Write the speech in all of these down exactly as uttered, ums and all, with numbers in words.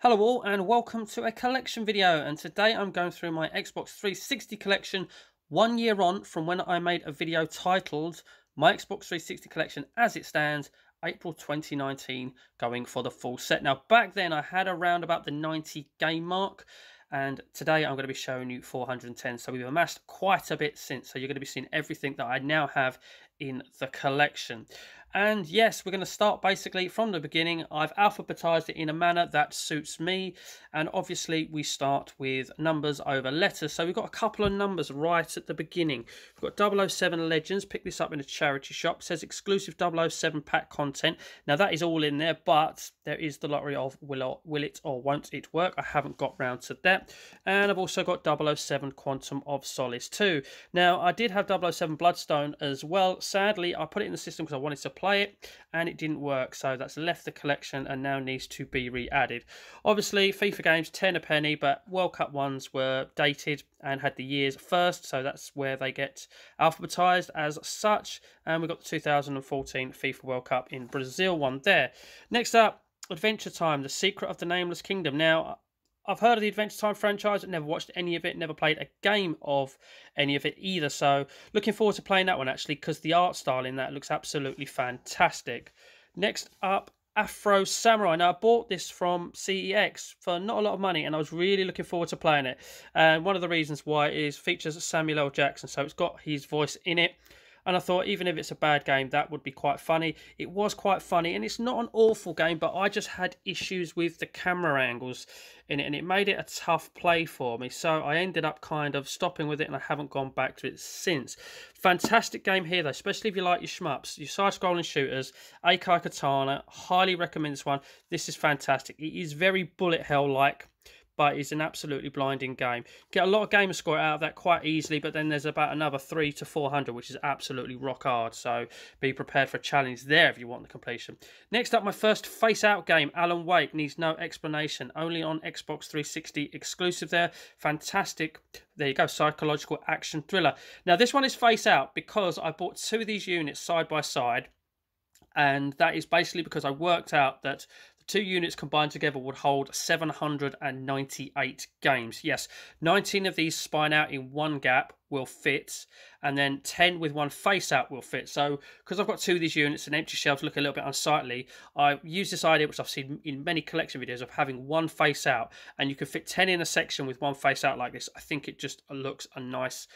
Hello all and welcome to a collection video, and today I'm going through my Xbox three sixty collection one year on from when I made a video titled My Xbox three sixty Collection as it stands April twenty nineteen, going for the full set. Now back then I had around about the ninety game mark, and today I'm going to be showing you four hundred ten, so we've amassed quite a bit since, so you're going to be seeing everything that I now have in the collection. And yes, we're going to start basically from the beginning. I've alphabetized it in a manner that suits me, and obviously we start with numbers over letters, so we've got a couple of numbers right at the beginning. We've got double oh seven Legends, pick this up in a charity shop, it says exclusive double oh seven pack content. Now that is all in there, but there is the lottery of will, or, will it or won't it work. I haven't got round to that. And I've also got double oh seven Quantum of Solace too. Now I did have double oh seven Bloodstone as well. Sadly, I put it in the system because I wanted to play it and it didn't work, so that's left the collection and now needs to be re-added. Obviously FIFA games ten a penny, but World Cup ones were dated and had the years first, so that's where they get alphabetized as such. And we've got the two thousand fourteen FIFA World Cup in Brazil one there. Next up, Adventure Time, The Secret of the Nameless Kingdom. Now I've heard of the Adventure Time franchise, but never watched any of it, never played a game of any of it either. So looking forward to playing that one actually, because the art style in that looks absolutely fantastic. Next up, Afro Samurai. Now I bought this from C E X for not a lot of money and I was really looking forward to playing it. And one of the reasons why is features Samuel L. Jackson, so it's got his voice in it. And I thought, even if it's a bad game, that would be quite funny. It was quite funny, and it's not an awful game, but I just had issues with the camera angles in it, and it made it a tough play for me. So I ended up kind of stopping with it, and I haven't gone back to it since. Fantastic game here, though, especially if you like your shmups, your side-scrolling shooters. Akai Katana, highly recommend this one. This is fantastic. It is very bullet hell-like, but it's an absolutely blinding game. Get a lot of gamer score out of that quite easily, but then there's about another three to four hundred, which is absolutely rock hard, so be prepared for a challenge there if you want the completion. Next up, my first face-out game, Alan Wake, needs no explanation, only on Xbox three sixty exclusive there. Fantastic, there you go, psychological action thriller. Now this one is face-out because I bought two of these units side by side, and that is basically because I worked out that two units combined together would hold seven hundred ninety-eight games. Yes, nineteen of these spine out in one gap will fit, and then ten with one face out will fit. So because I've got two of these units and empty shelves look a little bit unsightly, I use this idea, which I've seen in many collection videos, of having one face out, and you can fit ten in a section with one face out like this. I think it just looks a nice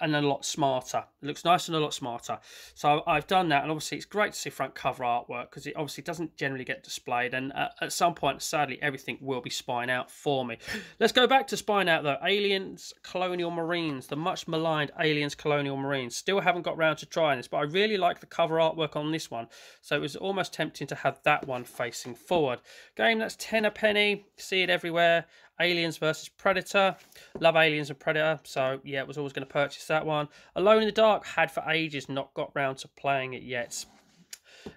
and a lot smarter. It looks nice and a lot smarter. So I've done that, and obviously it's great to see front cover artwork because it obviously doesn't generally get displayed, and uh, at some point, sadly, everything will be spine out for me. Let's go back to spine out though. Aliens Colonial Marines, the much maligned Aliens Colonial Marines. Still haven't got round to trying this, but I really like the cover artwork on this one, so it was almost tempting to have that one facing forward. Game that's ten a penny, see it everywhere. Aliens versus Predator. Love Aliens and Predator, so yeah, I was always going to purchase that one. Alone in the Dark, had for ages, not got round to playing it yet.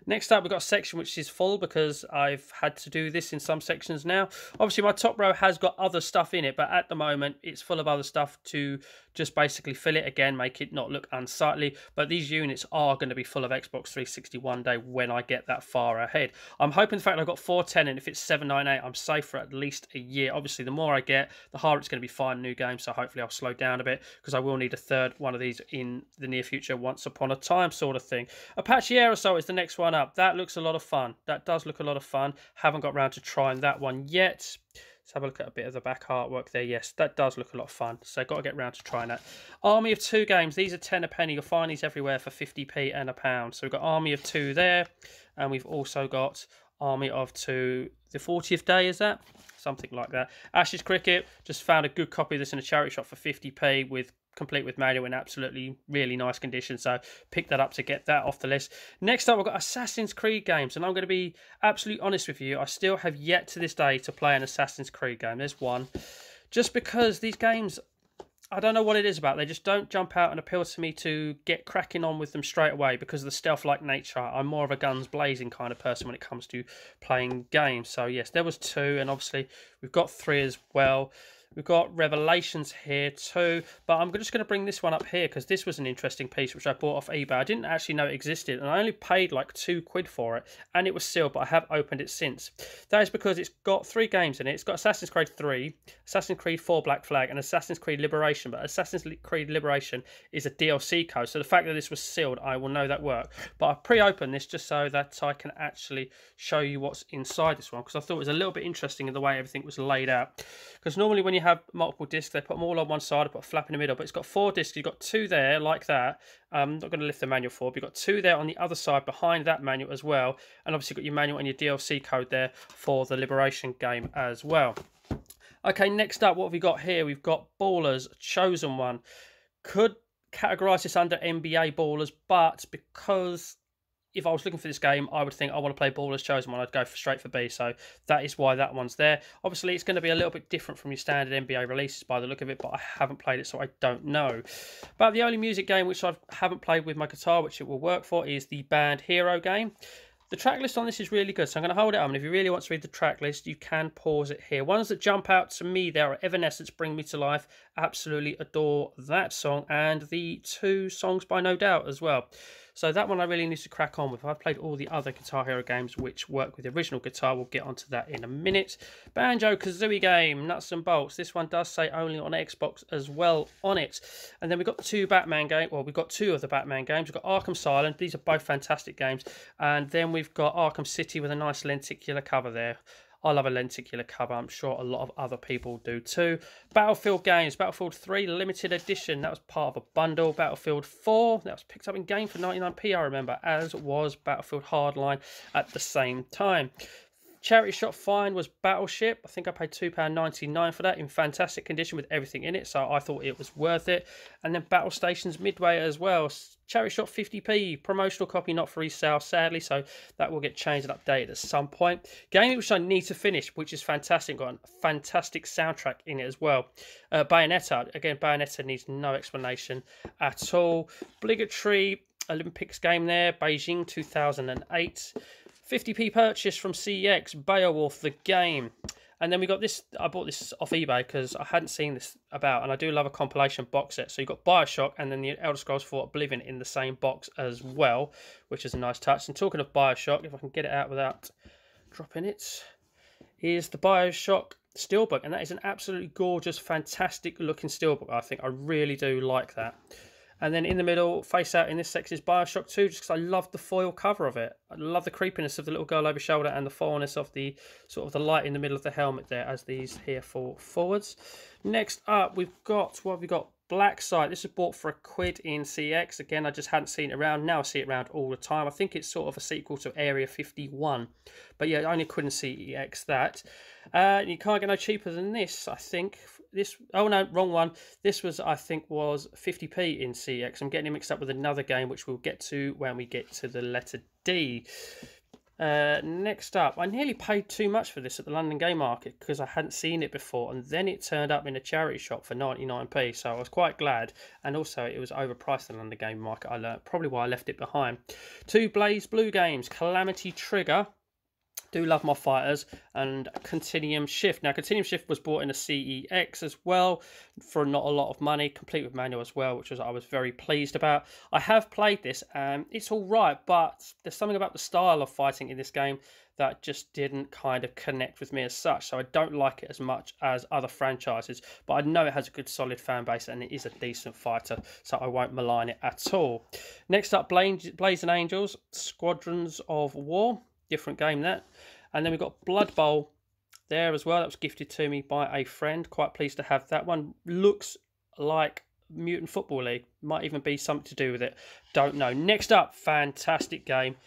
Next up, we've got a section which is full because I've had to do this in some sections now. Obviously, my top row has got other stuff in it, but at the moment, it's full of other stuff to just basically fill it again, make it not look unsightly. But these units are going to be full of Xbox three sixty one day when I get that far ahead. I'm hoping, in fact, I've got four ten, and if it's seven ninety-eight, I'm safe for at least a year. Obviously, the more I get, the harder it's going to be finding new games, so hopefully I'll slow down a bit because I will need a third one of these in the near future, once upon a time sort of thing. Apache Air Assault is the next one one up. That looks a lot of fun. That does look a lot of fun. Haven't got round to trying that one yet. Let's have a look at a bit of the back artwork there. Yes, that does look a lot of fun, so got to get round to trying that. Army of Two games, these are ten a penny. You'll find these everywhere for fifty p and a pound. So we've got Army of Two there, and we've also got Army of Two, the fortieth day, is that? Something like that. Ashes Cricket, just found a good copy of this in a charity shop for fifty p, with complete with manual in absolutely really nice condition, so pick that up to get that off the list. Next up, we've got Assassin's Creed games, and I'm going to be absolutely honest with you, I still have yet to this day to play an Assassin's Creed game. There's one, just because these games, I don't know what it is about, they just don't jump out and appeal to me to get cracking on with them straight away because of the stealth-like nature. I'm more of a guns blazing kind of person when it comes to playing games. So yes, there was two, and obviously we've got three as well. We've got Revelations here too, but I'm just going to bring this one up here because this was an interesting piece which I bought off eBay. I didn't actually know it existed and I only paid like two quid for it and it was sealed, but I have opened it since. That is because it's got three games in it. It's got Assassin's Creed three, Assassin's Creed four Black Flag and Assassin's Creed Liberation, but Assassin's Creed Liberation is a D L C code, so the fact that this was sealed, I will know that worked. But I pre-opened this just so that I can actually show you what's inside this one because I thought it was a little bit interesting in the way everything was laid out. Because normally when you have multiple discs, they put them all on one side, I put a flap in the middle, but it's got four discs. You've got two there like that. I'm not going to lift the manual for, but you've got two there on the other side behind that manual as well. And obviously you've got your manual and your D L C code there for the Liberation game as well. Okay, next up, what have we got here? We've got Ballers: Chosen One. Could categorise this under N B A Ballers, but because if I was looking for this game, I would think I want to play Ballers Chosen One. I'd go for straight for B, so that is why that one's there. Obviously, it's going to be a little bit different from your standard N B A releases by the look of it, but I haven't played it, so I don't know. But the only music game which I haven't played with my guitar, which it will work for, is the Band Hero game. The track list on this is really good, so I'm going to hold it up. And if you really want to read the track list, you can pause it here. Ones that jump out to me there are Evanescence, Bring Me to Life. Absolutely adore that song. And the two songs by No Doubt as well. So that one I really need to crack on with. I've played all the other Guitar Hero games which work with the original guitar. We'll get onto that in a minute. Banjo-Kazooie game, Nuts and Bolts. This one does say only on Xbox as well on it. And then we've got two Batman games. Well, we've got two of the Batman games. We've got Arkham Asylum. These are both fantastic games. And then we've got Arkham City with a nice lenticular cover there. I love a lenticular cover. I'm sure a lot of other people do too. Battlefield games. Battlefield three limited edition. That was part of a bundle. Battlefield four. That was picked up in game for ninety-nine p, I remember. As was Battlefield Hardline at the same time. Charity Shop Find was Battleship. I think I paid two pounds ninety-nine for that in fantastic condition with everything in it. So I thought it was worth it. And then Battle Stations Midway as well. Charity Shop fifty p, promotional copy not for resale sadly, so that will get changed and updated at some point. Game which I need to finish, which is fantastic, got a fantastic soundtrack in it as well. Uh, Bayonetta, again Bayonetta needs no explanation at all. Obligatory Olympics game there, Beijing two thousand eight. fifty p purchase from C E X, Beowulf the game. And then we got this, I bought this off eBay because I hadn't seen this about, and I do love a compilation box set. So you've got BioShock and then the Elder Scrolls four Oblivion in the same box as well, which is a nice touch. And talking of BioShock, if I can get it out without dropping it, here's the BioShock steelbook. And that is an absolutely gorgeous, fantastic looking steelbook, I think. I really do like that. And then in the middle, face out in this section is BioShock two, just because I love the foil cover of it. I love the creepiness of the little girl over shoulder and the foilness of the sort of the light in the middle of the helmet there as these here fall forwards. Next up, we've got, what have we got? Black Site. This is bought for a quid in C X. Again, I just hadn't seen it around. Now I see it around all the time. I think it's sort of a sequel to Area fifty-one. But yeah, only a quid in C X that. Uh, you can't get no cheaper than this, I think. This, oh no, wrong one. This was, I think, was fifty p in C X. I'm getting it mixed up with another game, which we'll get to when we get to the letter D. Uh, next up, I nearly paid too much for this at the London Game Market because I hadn't seen it before, and then it turned up in a charity shop for ninety-nine p, so I was quite glad. And also it was overpriced in the London Game Market, I learned, probably why I left it behind. Two BlazBlue games, Calamity Trigger, do love my fighters, and Continuum Shift. Now, Continuum Shift was bought in a C E X as well for not a lot of money, complete with manual as well, which was I was very pleased about. I have played this, and it's all right, but there's something about the style of fighting in this game that just didn't kind of connect with me as such, so I don't like it as much as other franchises, but I know it has a good solid fan base and it is a decent fighter, so I won't malign it at all. Next up, Blazing Angels, Squadrons of War. Different game that. And then we've got Blood Bowl there as well. That was gifted to me by a friend. Quite pleased to have that one. Looks like Mutant Football League. Might even be something to do with it. Don't know. Next up, fantastic game.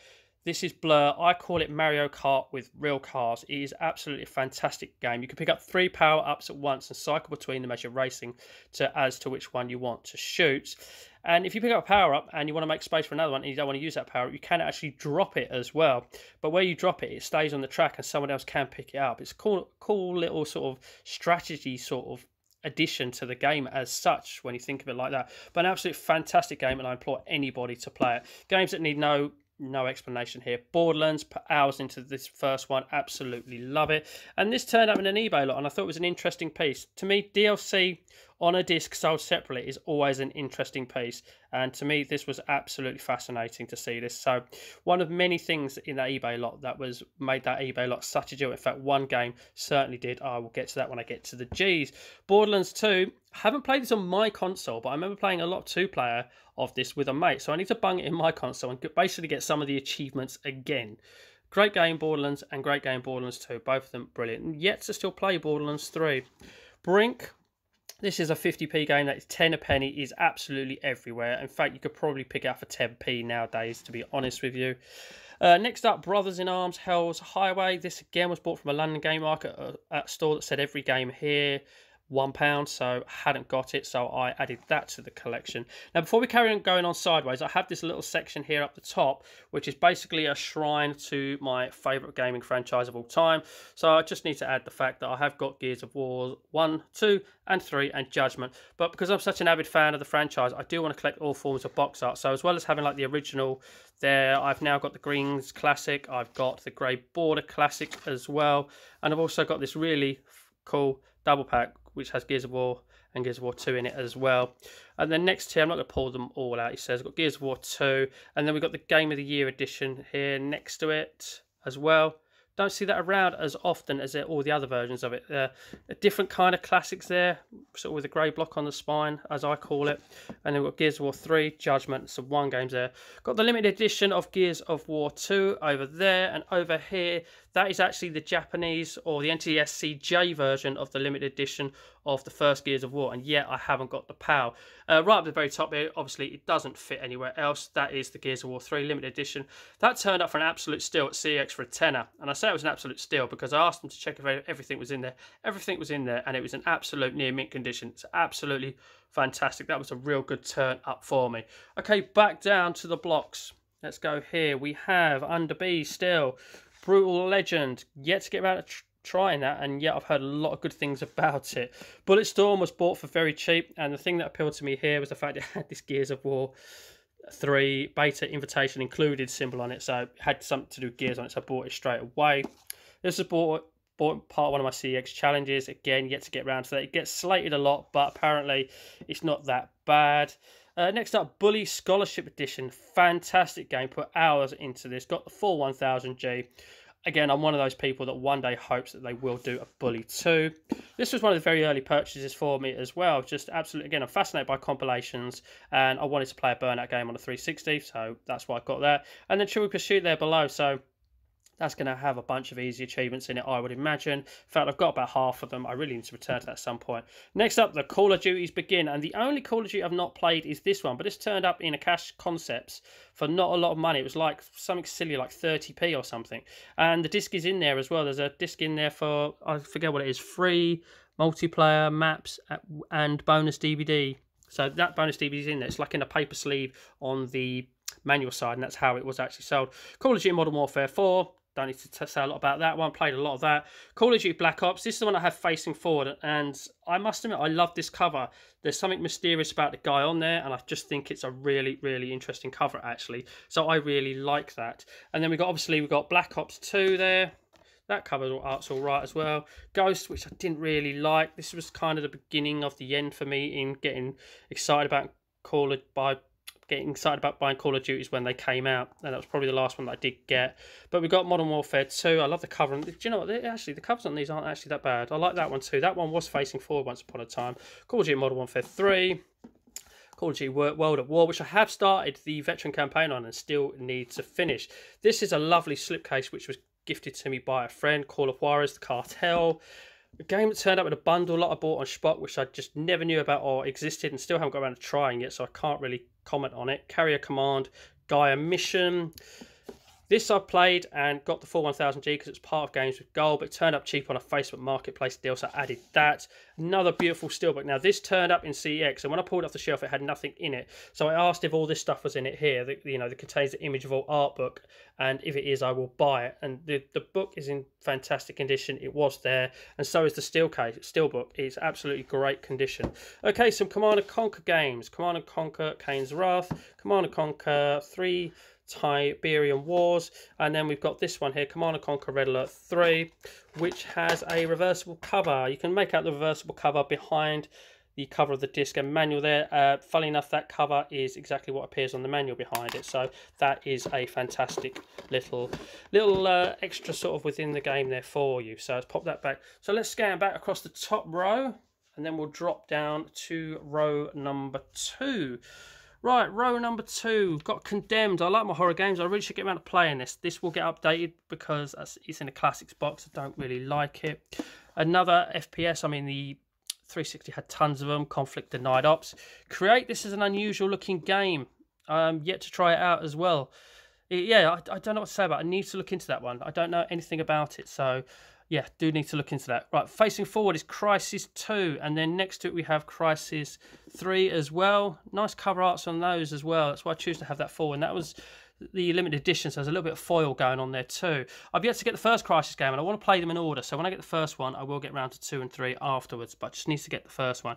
This is Blur. I call it Mario Kart with real cars. It is absolutely a fantastic game. You can pick up three power-ups at once and cycle between them as you're racing to, as to which one you want to shoot. And if you pick up a power-up and you want to make space for another one and you don't want to use that power-up, you can actually drop it as well. But where you drop it, it stays on the track and someone else can pick it up. It's a cool, cool little sort of strategy sort of addition to the game as such when you think of it like that. But an absolute fantastic game, and I implore anybody to play it. Games that need no no explanation here. Borderlands, put hours into this first one, absolutely love it. And this turned up in an eBay lot, and I thought it was an interesting piece. To me, D L C on a disc sold separately is always an interesting piece, and to me this was absolutely fascinating to see this. So one of many things in that eBay lot that was made that eBay lot such a deal. In fact, one game certainly did. I will get to that when I get to the G's. Borderlands two, I haven't played this on my console, but I remember playing a lot two player of this with a mate, so I need to bung it in my console and basically get some of the achievements again. Great game Borderlands, and great game Borderlands two, both of them brilliant, and yet to still play Borderlands three. Brink, this is a fifty p game that is ten a penny, is absolutely everywhere. In fact, you could probably pick it up for ten p nowadays, to be honest with you. Uh, next up, Brothers in Arms, Hell's Highway. This again was bought from a London game market uh, at store that said every game here one pound, so hadn't got it, so I added that to the collection. Now, before we carry on going on sideways, I have this little section here up the top, which is basically a shrine to my favourite gaming franchise of all time. So I just need to add the fact that I have got Gears of War one, two and three and Judgment. But because I'm such an avid fan of the franchise, I do want to collect all forms of box art. So as well as having like the original there, I've now got the Greens Classic, I've got the Grey Border Classic as well, and I've also got this really cool double pack which has Gears of War and Gears of War two in it as well. And then next here, I'm not going to pull them all out, he says, I've got Gears of War two, and then we've got the Game of the Year edition here next to it as well. Don't see that around as often as all the other versions of it. Uh, a different kind of classics there, sort of with a grey block on the spine, as I call it. And then we've got Gears of War three, Judgment, some one games there. Got the limited edition of Gears of War two over there, and over here, that is actually the Japanese or the N T S C J version of the limited edition of the first Gears of War, and yet I haven't got the PAL. Uh, right up the very top here, obviously it doesn't fit anywhere else. That is the Gears of War three limited edition. That turned up for an absolute steal at C X for a tenner, and I say it was an absolute steal because I asked them to check if everything was in there. Everything was in there, and it was an absolute near mint condition. It's absolutely fantastic. That was a real good turn up for me. Okay, back down to the blocks. Let's go here. We have under B still, Brutal Legend, yet to get around to trying that, and yet I've heard a lot of good things about it. Bulletstorm was bought for very cheap, and the thing that appealed to me here was the fact it had this Gears of War three beta invitation included symbol on it, so it had something to do with Gears on it, so I bought it straight away. This is bought, bought part of one of my C X challenges, again, yet to get around to that. It gets slated a lot, but apparently it's not that bad. Uh, next up, Bully Scholarship Edition, fantastic game, put hours into this, got the full one thousand G. Again, I'm one of those people that one day hopes that they will do a Bully two. This was one of the very early purchases for me as well. Just absolutely, again, I'm fascinated by compilations, and I wanted to play a Burnout game on a three sixty, so that's why I got that. And then Trivial Pursuit there below, so that's going to have a bunch of easy achievements in it, I would imagine. In fact, I've got about half of them. I really need to return to that at some point. Next up, the Call of Duties begin. And the only Call of Duty I've not played is this one. But this turned up in a Cash Concepts for not a lot of money. It was like something silly, like thirty p or something. And the disc is in there as well. There's a disc in there for, I forget what it is, free multiplayer maps and bonus D V D. So that bonus D V D is in there. It's like in a paper sleeve on the manual side. And that's how it was actually sold. Call of Duty Modern Warfare four. Don't need to say a lot about that one. Played a lot of that. Call of Duty Black Ops. This is the one I have facing forward. And I must admit, I love this cover. There's something mysterious about the guy on there. And I just think it's a really, really interesting cover, actually. So I really like that. And then we got, obviously, we've got Black Ops two there. That cover art's all right as well. Ghost, which I didn't really like. This was kind of the beginning of the end for me in getting excited about Call of Duty. Getting excited about buying Call of Duties when they came out, and that was probably the last one that I did get. But we got Modern Warfare two. I love the cover, and do you know what? Actually, the covers on these aren't actually that bad. I like that one too. That one was facing forward once upon a time. Call of Duty Modern Warfare three. Call of Duty World at War, which I have started the veteran campaign on and still need to finish. This is a lovely slipcase which was gifted to me by a friend. Call of Juarez, the Cartel. A game that turned up in a bundle lot I bought on Spot, which I just never knew about or existed, and still haven't got around to trying yet, so I can't really comment on it. Carrier Command, Gaia Mission. This I played and got the full one thousand G because it's part of Games with Gold, but it turned up cheap on a Facebook Marketplace deal, so I added that. Another beautiful steelbook. Now, this turned up in C E X, and when I pulled it off the shelf, it had nothing in it. So I asked if all this stuff was in it here, that, you know, that contains the Image of All art book, and if it is, I will buy it. And the, the book is in fantastic condition. It was there, and so is the steel case, steelbook. It's absolutely great condition. Okay, some Command and Conquer games. Command and Conquer, Kane's Wrath, Command and Conquer three... Tiberian Wars. And then we've got this one here, Command and Conquer Red Alert three, which has a reversible cover. You can make out the reversible cover behind the cover of the disc and manual there. Uh, funnily enough, that cover is exactly what appears on the manual behind it. So that is a fantastic little little uh, extra sort of within the game there for you. So let's pop that back. So let's scan back across the top row, and then we'll drop down to row number two. Right, row number two, got Condemned. I like my horror games. I really should get around to playing this. This will get updated because it's in a classics box. I don't really like it. Another F P S. I mean, the three sixty had tons of them. Conflict Denied Ops. Create. This is an unusual looking game. Um, yet to try it out as well. It, yeah, I, I don't know what to say about it. I need to look into that one. I don't know anything about it, so yeah, do need to look into that. Right, facing forward is Crisis two, and then next to it we have Crisis three as well. Nice cover arts on those as well. That's why I choose to have that forward. And that was the limited edition, so there's a little bit of foil going on there too. I've yet to get the first Crisis game, and I want to play them in order. So when I get the first one, I will get round to two and three afterwards, but I just need to get the first one.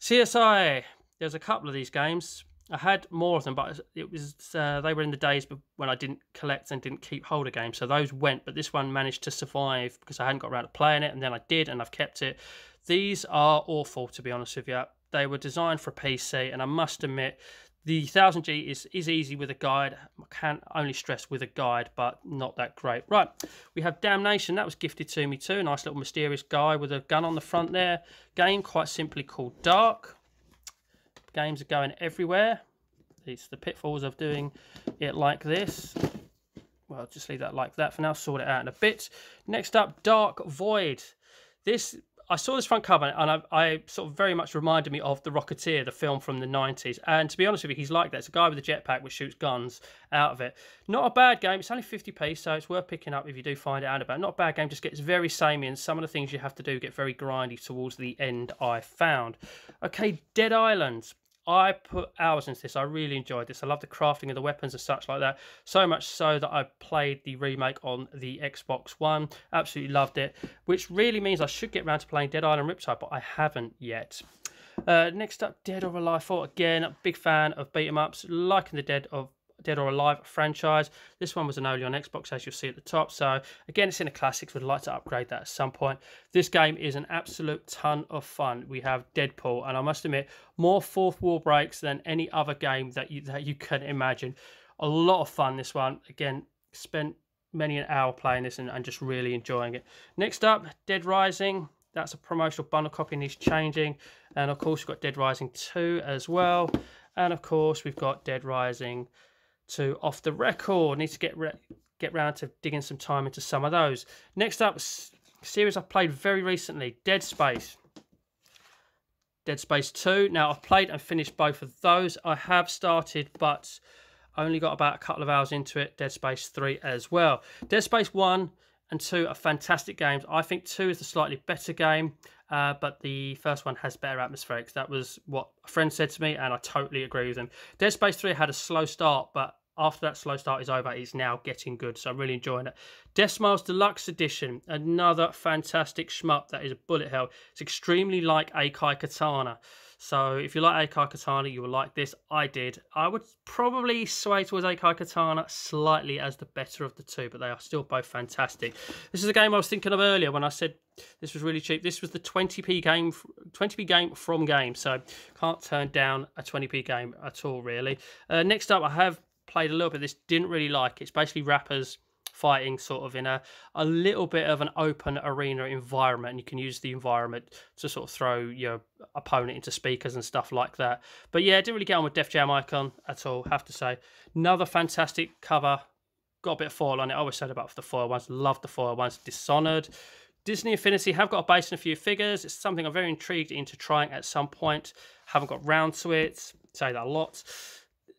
C S I. There's a couple of these games. I had more of them, but it was uh, they were in the days when I didn't collect and didn't keep hold of games. So those went, but this one managed to survive because I hadn't got around to playing it, and then I did, and I've kept it. These are awful, to be honest with you. They were designed for a P C, and I must admit, the one thousand G is, is easy with a guide. I can only stress with a guide, but not that great. Right, we have Damnation. That was gifted to me too. Nice little mysterious guy with a gun on the front there. Game quite simply called Dark. Games are going everywhere. It's the pitfalls of doing it like this. Well, just leave that like that for now. Sort it out in a bit. Next up, Dark Void. This, I saw this front cover, and I, I sort of very much reminded me of The Rocketeer, the film from the nineties. And to be honest with you, he's like that. It's a guy with a jetpack which shoots guns out of it. Not a bad game. It's only fifty p, so it's worth picking up if you do find it out about. Not a bad game. Just gets very samey, and some of the things you have to do get very grindy towards the end, I found. Okay, Dead Island. I put hours into this. I really enjoyed this. I love the crafting of the weapons and such like that. So much so that I played the remake on the Xbox One. Absolutely loved it. Which really means I should get around to playing Dead Island Riptide, but I haven't yet. Uh, next up, Dead or Alive four. Again, a big fan of beat-em-ups. Liking the Dead of Dead or Alive franchise. This one was an early on Xbox, as you'll see at the top. So again, it's in the classics. Would like to upgrade that at some point. This game is an absolute ton of fun. We have Deadpool, and I must admit, more fourth wall breaks than any other game that you that you can imagine. A lot of fun, this one. Again, spent many an hour playing this and, and just really enjoying it. Next up, Dead Rising. That's a promotional bundle copy and he's changing. And of course, we've got Dead Rising two as well. And of course, we've got Dead Rising to Off the Record. Need to get re get round to digging some time into some of those. Next up, series I played very recently, Dead Space. Dead Space two. Now, I've played and finished both of those. I have started, but only got about a couple of hours into it. Dead Space three as well. Dead Space one and two are fantastic games. I think two is the slightly better game, uh, but the first one has better atmospherics. That was what a friend said to me, and I totally agree with him. Dead Space three had a slow start, but after that slow start is over, it's now getting good, so I'm really enjoying it. Death Smiles Deluxe Edition, another fantastic shmup that is a bullet hell. It's extremely like Akai Katana. So if you like Akai Katana, you will like this. I did. I would probably sway towards Akai Katana slightly as the better of the two, but they are still both fantastic. This is a game I was thinking of earlier when I said this was really cheap. This was the twenty p game, twenty p game from game, so can't turn down a twenty p game at all, really. Uh, next up, I have played a little bit of this, didn't really like it. It's basically rappers fighting sort of in a, a little bit of an open arena environment, and you can use the environment to sort of throw your opponent into speakers and stuff like that. But yeah, didn't really get on with Def Jam Icon at all, have to say. Another fantastic cover, got a bit of foil on it. I always said about the foil ones, love the foil ones. Dishonored. Disney Infinity, have got a base and a few figures. It's something I'm very intrigued into trying at some point. Haven't got round to it, say that a lot.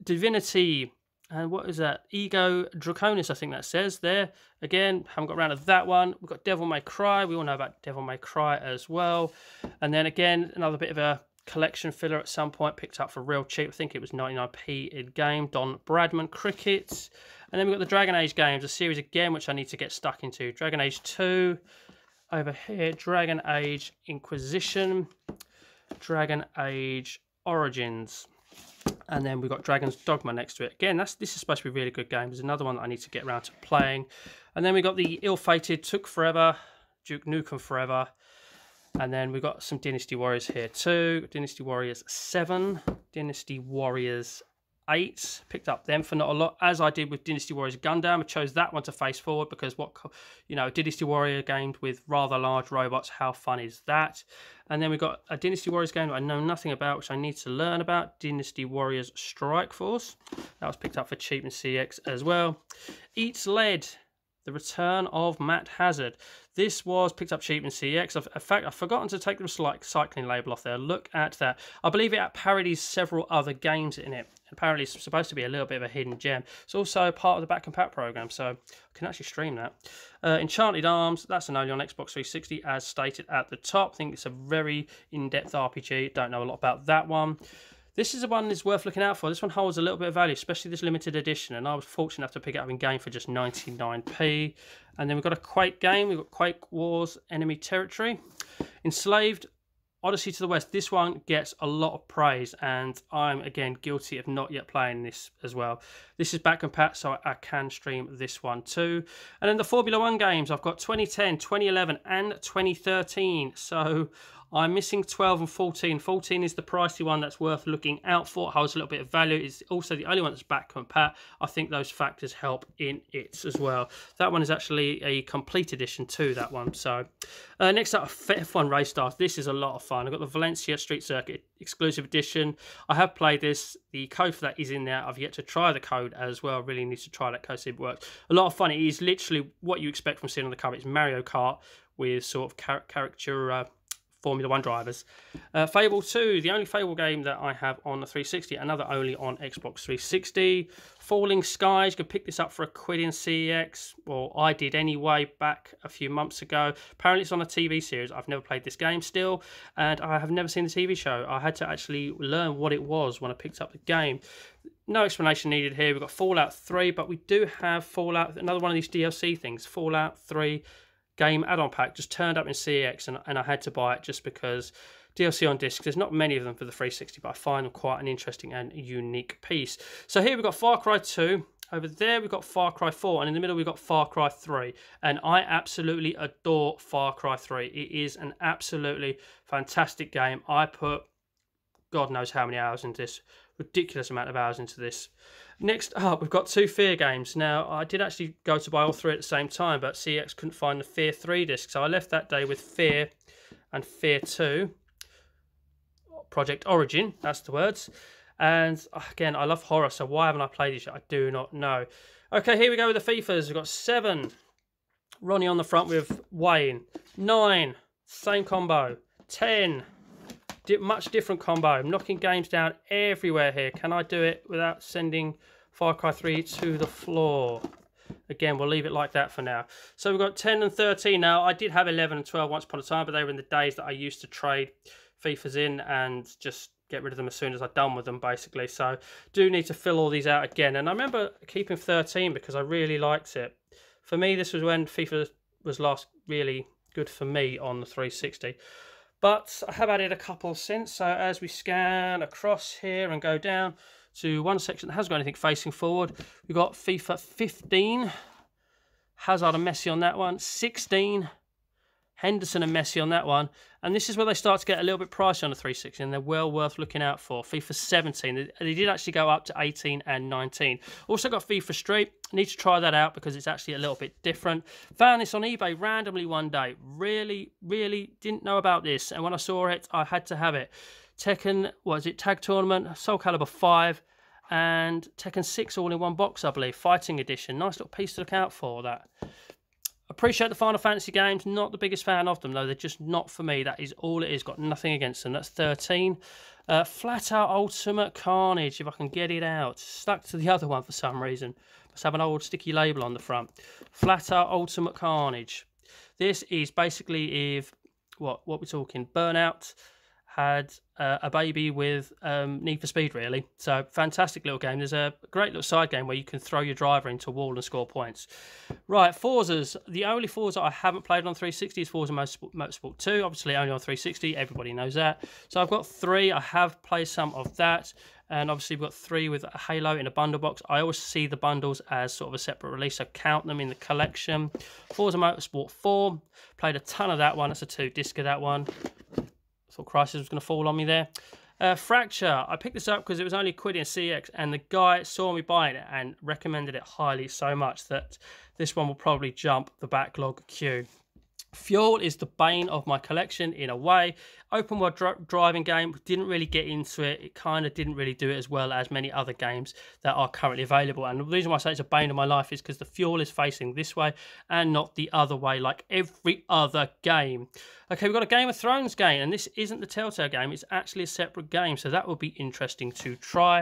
Divinity. And what is that? Ego Draconis, I think that says there. Again, haven't got around to that one. We've got Devil May Cry. We all know about Devil May Cry as well. And then again, another bit of a collection filler at some point. Picked up for real cheap. I think it was ninety-nine p in game. Don Bradman Cricket. And then we've got the Dragon Age games, a series again, which I need to get stuck into. Dragon Age two over here. Dragon Age Inquisition. Dragon Age Origins. And then we've got Dragon's Dogma next to it. Again, that's this is supposed to be a really good game. There's another one that I need to get around to playing. And then we got the ill-fated Took Forever, Duke Nukem Forever. And then we've got some Dynasty Warriors here too. Dynasty Warriors seven, Dynasty Warriors eight. Picked up them for not a lot, as I did with Dynasty Warriors Gundam. I chose that one to face forward because what, you know, a Dynasty Warrior game with rather large robots, how fun is that? And then we've got a Dynasty Warriors game that I know nothing about, which I need to learn about, Dynasty Warriors Strike Force. That was picked up for cheap in C X as well. Eats Lead, The Return of Matt Hazard. This was picked up cheap in C X. I've, in fact, I've forgotten to take the cycling label off there. Look at that. I believe it parodies several other games in it. Apparently, it's supposed to be a little bit of a hidden gem. It's also part of the Back Compat program, so I can actually stream that. Uh, Enchanted Arms, that's an only on Xbox three sixty, as stated at the top. I think it's a very in-depth R P G. Don't know a lot about that one. This is the one that's worth looking out for. This one holds a little bit of value, especially this limited edition. And I was fortunate enough to pick it up in game for just ninety-nine p. And then we've got a Quake game. We've got Quake Wars Enemy Territory. Enslaved Odyssey to the West. This one gets a lot of praise. And I'm, again, guilty of not yet playing this as well. This is back compat, so I can stream this one too. And then the Formula One games. I've got twenty ten, twenty eleven, and twenty thirteen. So I'm missing twelve and fourteen. fourteen is the pricey one that's worth looking out for. It holds a little bit of value. It's also the only one that's back compat. I think those factors help in it as well. That one is actually a complete edition too, that one. So uh, next up, F one Race Stars. This is a lot of fun. I've got the Valencia Street Circuit exclusive edition. I have played this. The code for that is in there. I've yet to try the code as well. Really need to try that code, see if it works. A lot of fun. It is literally what you expect from seeing on the cover. It's Mario Kart with sort of car caricature... Uh, Formula One drivers. Uh, Fable two, the only Fable game that I have on the three sixty, another only on Xbox three sixty. Falling Skies, you could pick this up for a quid in C E X, or I did anyway back a few months ago. Apparently it's on a T V series. I've never played this game still, and I have never seen the T V show. I had to actually learn what it was when I picked up the game. No explanation needed here. We've got Fallout three, but we do have Fallout, another one of these D L C things, Fallout three game add-on pack just turned up in C E X, and, and I had to buy it just because D L C on disc, there's not many of them for the three sixty, but I find them quite an interesting and unique piece. So here we've got Far Cry two, over there we've got Far Cry four, and in the middle we've got Far Cry three, and I absolutely adore Far Cry three. It is an absolutely fantastic game. I put God knows how many hours into this, ridiculous amount of hours into this. Next up, we've got two Fear games. Now, I did actually go to buy all three at the same time, but C X couldn't find the Fear three disc, so I left that day with Fear and Fear two. Project Origin, that's the words. And again, I love horror, so why haven't I played this yet? I do not know. Okay, here we go with the FIFAs. We've got seven. Ronnie on the front with Wayne. Nine, same combo. Ten. Much different combo. I'm knocking games down everywhere here. Can I do it without sending Far Cry three to the floor? Again, we'll leave it like that for now. So we've got ten and thirteen now. I did have eleven and twelve once upon a time, but they were in the days that I used to trade FIFAs in and just get rid of them as soon as I'd done with them, basically. So I do need to fill all these out again. And I remember keeping thirteen because I really liked it. For me, this was when FIFA was last really good for me on the three sixty. But I have added a couple since, so as we scan across here and go down to one section that hasn't got anything facing forward, we've got FIFA fifteen, Hazard and Messi on that one, sixteen, Henderson and Messi on that one, and this is where they start to get a little bit pricey on the three sixty, and they're well worth looking out for. FIFA seventeen, they did actually go up to eighteen and nineteen. Also got FIFA Street, need to try that out because it's actually a little bit different. Found this on eBay randomly one day, really, really didn't know about this, and when I saw it, I had to have it. Tekken, what is it, Tag Tournament, Soul Calibur five, and Tekken six all in one box, I believe, Fighting Edition. Nice little piece to look out for, that. Appreciate the Final Fantasy games, not the biggest fan of them though, they're just not for me, that is all it is, got nothing against them, that's thirteen. Uh, Flat Out Ultimate Carnage, if I can get it out, stuck to the other one for some reason, must have an old sticky label on the front. Flat Out Ultimate Carnage, this is basically if, what, what we're talking, Burnout, had uh, a baby with um, Need for Speed, really. So fantastic little game. There's a great little side game where you can throw your driver into a wall and score points. Right, Forzas. The only Forza I haven't played on three sixty is Forza Motorsport two, obviously only on three sixty. Everybody knows that. So I've got three. I have played some of that. And obviously we've got three with Halo in a bundle box. I always see the bundles as sort of a separate release, so count them in the collection. Forza Motorsport four, played a ton of that one. That's a two-disc of that one. Thought Crisis was going to fall on me there. Uh, Fracture, I picked this up because it was only a quid in C X, and the guy saw me buying it and recommended it highly so much that this one will probably jump the backlog queue. Fuel is the bane of my collection in a way. Open world dri driving game, didn't really get into it. It kind of didn't really do it as well as many other games that are currently available. And the reason why I say it's a bane of my life is because the fuel is facing this way and not the other way like every other game. Okay, we've got a Game of Thrones game, and this isn't the Telltale game. It's actually a separate game, so that will be interesting to try.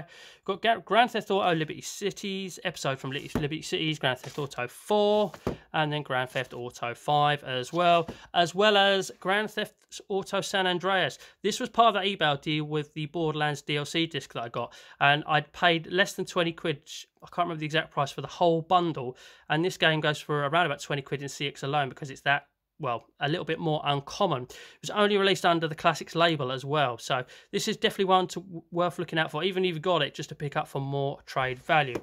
We've got Grand Theft Auto Liberty Cities, episode from Liberty Cities, Grand Theft Auto four, and then Grand Theft Auto five as well. As well as Grand Theft Auto San Andreas. This was part of that eBay deal with the Borderlands D L C disc that I got, and I'd paid less than twenty quid. I can't remember the exact price for the whole bundle, and this game goes for around about twenty quid in C X alone because it's that, well, a little bit more uncommon. It was only released under the Classics label as well, so this is definitely one to, worth looking out for, even if you've got it, just to pick up for more trade value.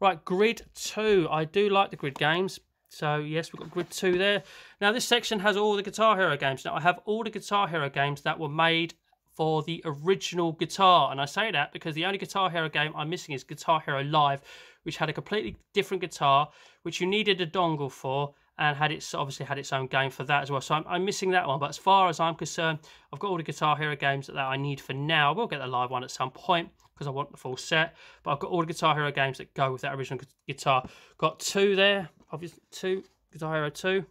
Right, Grid two. I do like the Grid games. So, yes, we've got Grid two there. Now, this section has all the Guitar Hero games. Now, I have all the Guitar Hero games that were made for the original guitar. And I say that because the only Guitar Hero game I'm missing is Guitar Hero Live, which had a completely different guitar, which you needed a dongle for, and had its, obviously had its own game for that as well. So I'm, I'm missing that one. But as far as I'm concerned, I've got all the Guitar Hero games that I need for now. I will get the live one at some point because I want the full set. But I've got all the Guitar Hero games that go with that original guitar. Got two there. Obviously, two, Guitar Hero two.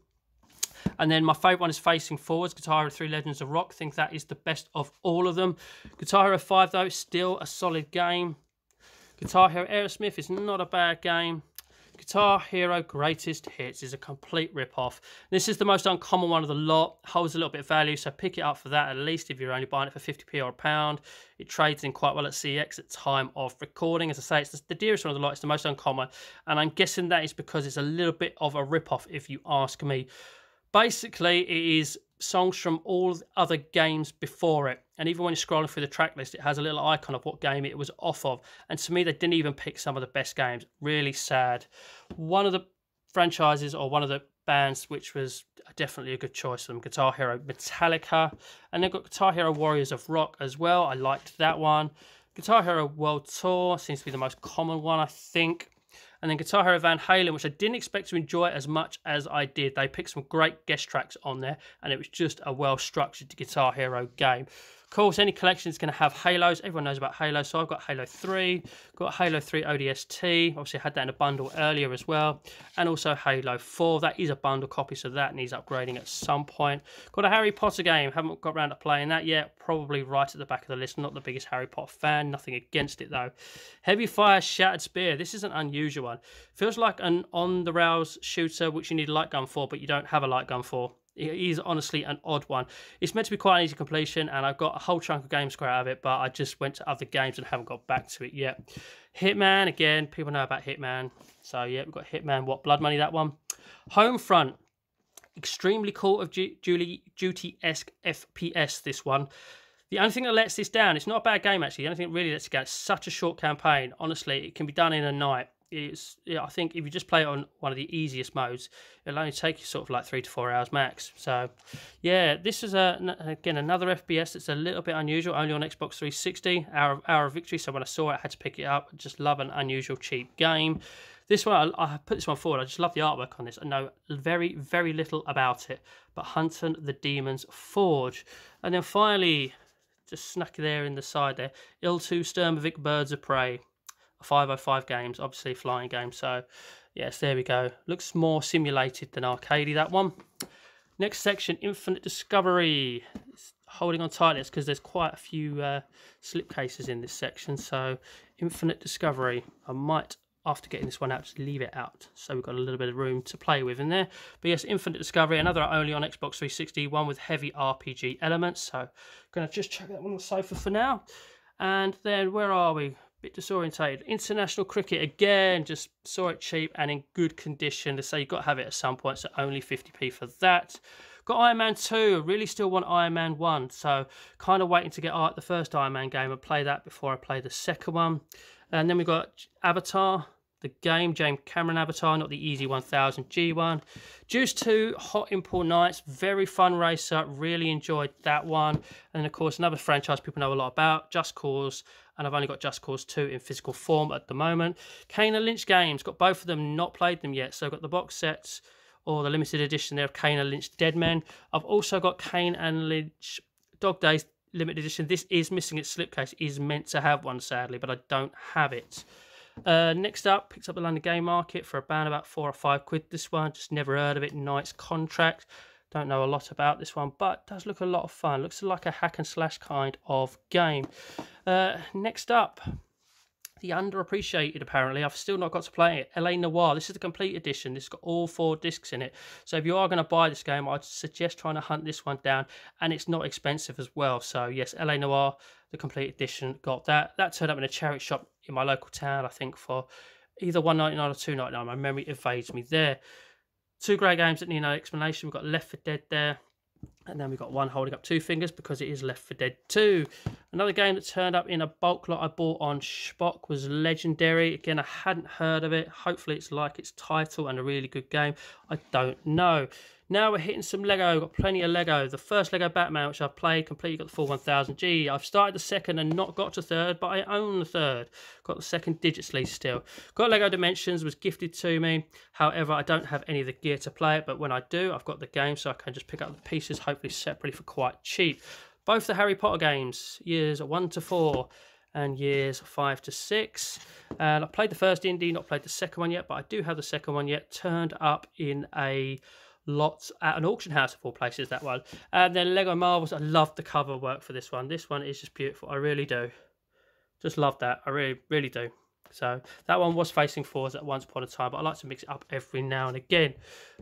And then my favourite one is Facing Forwards, Guitar Hero three Legends of Rock. I think that is the best of all of them. Guitar Hero five, though, is still a solid game. Guitar Hero Aerosmith is not a bad game. Guitar Hero Greatest Hits is a complete rip-off. This is the most uncommon one of the lot. Holds a little bit of value, so pick it up for that at least if you're only buying it for fifty p or a pound. It trades in quite well at C X at time of recording. As I say, it's the dearest one of the lot. It's the most uncommon. And I'm guessing that is because it's a little bit of a rip-off, if you ask me. Basically, it is songs from all the other games before it. And even when you're scrolling through the track list, it has a little icon of what game it was off of. And to me, they didn't even pick some of the best games. Really sad. One of the franchises or one of the bands which was definitely a good choice for them, Guitar Hero Metallica. And they've got Guitar Hero Warriors of Rock as well. I liked that one. Guitar Hero World Tour seems to be the most common one, I think. And then Guitar Hero Van Halen, which I didn't expect to enjoy as much as I did. They picked some great guest tracks on there, and it was just a well-structured Guitar Hero game. Of course, any collection is going to have Halos. Everyone knows about Halo, so I've got Halo three, got Halo three O D S T. Obviously, I had that in a bundle earlier as well. And also Halo four. That is a bundle copy, so that needs upgrading at some point. Got a Harry Potter game. Haven't got around to playing that yet. Probably right at the back of the list. Not the biggest Harry Potter fan. Nothing against it, though. Heavy Fire Shattered Spear. This is an unusual one. Feels like an on-the-rails shooter, which you need a light gun for, but you don't have a light gun for. It is honestly an odd one. It's meant to be quite an easy completion, and I've got a whole chunk of game square out of it, but I just went to other games and haven't got back to it yet. Hitman, again, people know about Hitman. So, yeah, we've got Hitman, what, Blood Money, that one. Homefront, extremely Call of Duty-esque F P S, this one. The only thing that lets this down, it's not a bad game, actually. The only thing that really lets it down is such a short campaign. Honestly, it can be done in a night. It's, yeah, I think if you just play it on one of the easiest modes, it'll only take you sort of like three to four hours max. So, yeah, this is, a, again, another F P S that's a little bit unusual, only on Xbox three sixty, Hour, Hour of Victory. So when I saw it, I had to pick it up. Just love an unusual, cheap game. This one, I, I put this one forward. I just love the artwork on this. I know very, very little about it, but Hunting the Demon's Forge. And then finally, just snuck there in the side there, I L two Sturmovik Birds of Prey. five oh five games, obviously flying game. So, yes, there we go. Looks more simulated than arcadey, that one. Next section, Infinite Discovery. It's holding on tightly because there's quite a few uh, slipcases in this section. So, Infinite Discovery. I might after getting this one out, just leave it out. So we've got a little bit of room to play with in there. But yes, Infinite Discovery, another only on Xbox three sixty, one with heavy R P G elements. So going to just chuck that one on the sofa for now. And then where are we? Bit disorientated. International Cricket again, just saw it cheap and in good condition. They say you've got to have it at some point, so only fifty p for that. Got Iron Man two, really still want Iron Man one, so kind of waiting to get the first Iron Man game and play that before I play the second one. And then we've got Avatar, the game, James Cameron Avatar, not the easy one thousand G one. Juice two, Hot Import Nights, very fun racer, really enjoyed that one. And of course another franchise people know a lot about, Just Cause. And I've only got Just Cause two in physical form at the moment. Kane and Lynch games, got both of them, not played them yet. So I've got the box sets or the limited edition there of Kane and Lynch Dead Men. I've also got Kane and Lynch Dog Days limited edition. This is missing its slipcase. It is meant to have one, sadly, but I don't have it. Uh, next up, picks up the London Game Market for about about four or five quid. This one, just never heard of it. Nice contract. Don't know a lot about this one, but does look a lot of fun. Looks like a hack and slash kind of game. Uh, next up, the underappreciated, apparently. I've still not got to play it. L A Noire. This is the complete edition. This has got all four discs in it. So if you are going to buy this game, I'd suggest trying to hunt this one down. And it's not expensive as well. So yes, L A Noire, the complete edition, got that. That turned up in a charity shop in my local town, I think, for either one ninety-nine or two ninety-nine. My memory evades me there. Two great games that need no explanation. We've got Left four Dead there. And then we've got one holding up two fingers because it is Left four Dead two. Another game that turned up in a bulk lot I bought on Spock was Legendary. Again, I hadn't heard of it. Hopefully it's like its title and a really good game. I don't know. Now we're hitting some Lego. We've got plenty of Lego. The first Lego Batman, which I've played, completely got the full one thousand G. I've started the second and not got to third, but I own the third. Got the second digitally still. Got Lego Dimensions, was gifted to me. However, I don't have any of the gear to play it, but when I do, I've got the game, so I can just pick up the pieces, hopefully separately for quite cheap. Both the Harry Potter games, years one to four. And years five to six. And I played the first indie, not played the second one yet, but I do have the second one yet. Turned up in a lot at an auction house of all places, that one. And then Lego Marvels, I love the cover work for this one. This one is just beautiful. I really do. Just love that. I really, really do. So that one was facing fours at once upon a time, but I like to mix it up every now and again.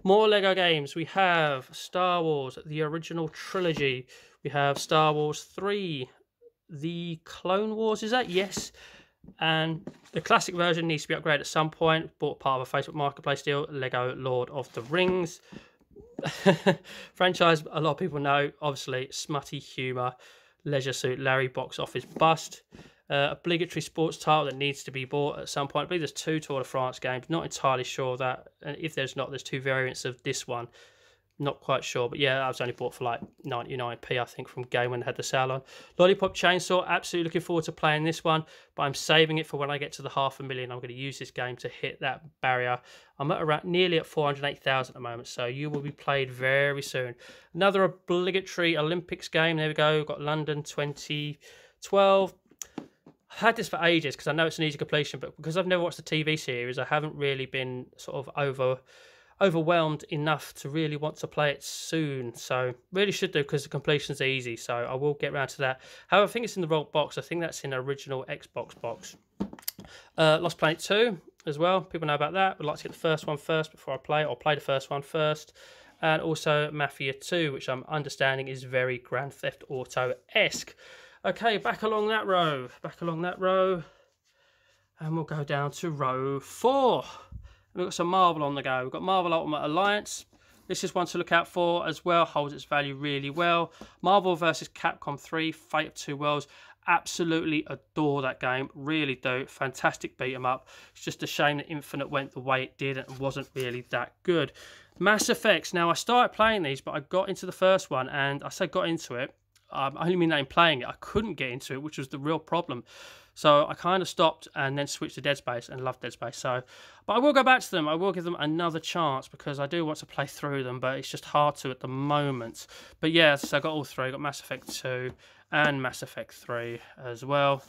More Lego games. We have Star Wars, the original trilogy. We have Star Wars three. The Clone Wars, is that? Yes. And the classic version needs to be upgraded at some point. Bought part of a Facebook Marketplace deal. Lego Lord of the Rings. Franchise, a lot of people know. Obviously, smutty humour. Leisure Suit Larry box office bust. Uh, obligatory sports title that needs to be bought at some point. I believe there's two Tour de France games. Not entirely sure of that. And if there's not, there's two variants of this one. Not quite sure, but yeah, I was only bought for like ninety-nine p, I think, from Game when they had the sale on. Lollipop Chainsaw, absolutely looking forward to playing this one, but I'm saving it for when I get to the half a million. I'm going to use this game to hit that barrier. I'm at around nearly at four hundred eight thousand at the moment, so you will be played very soon. Another obligatory Olympics game. There we go. We've got London twenty twelve. I've had this for ages because I know it's an easy completion, but because I've never watched the T V series, I haven't really been sort of over... overwhelmed enough to really want to play it soon. So really should do because the completion's easy, so I will get around to that. However, I think it's in the wrong box. I think that's in original Xbox box. uh Lost Planet two as well, people know about that. Would like to get the first one first before I play it, or play the first one first. And also Mafia two, which I'm understanding is very Grand Theft Auto-esque. Okay, back along that row, back along that row, and we'll go down to row four. We've got some Marvel on the go. We've got Marvel Ultimate Alliance. This is one to look out for as well. Holds its value really well. Marvel versus Capcom three, Fate of Two Worlds. Absolutely adore that game. Really do. Fantastic beat 'em up. It's just a shame that Infinite went the way it did and wasn't really that good. Mass Effects. Now, I started playing these, but I got into the first one, and I say got into it. Um, I only mean that in playing it. I couldn't get into it, which was the real problem. So I kind of stopped and then switched to Dead Space, and loved Dead Space. So, but I will go back to them. I will give them another chance because I do want to play through them, but it's just hard to at the moment. But yeah, so I got all three. I got Mass Effect two and Mass Effect three as well.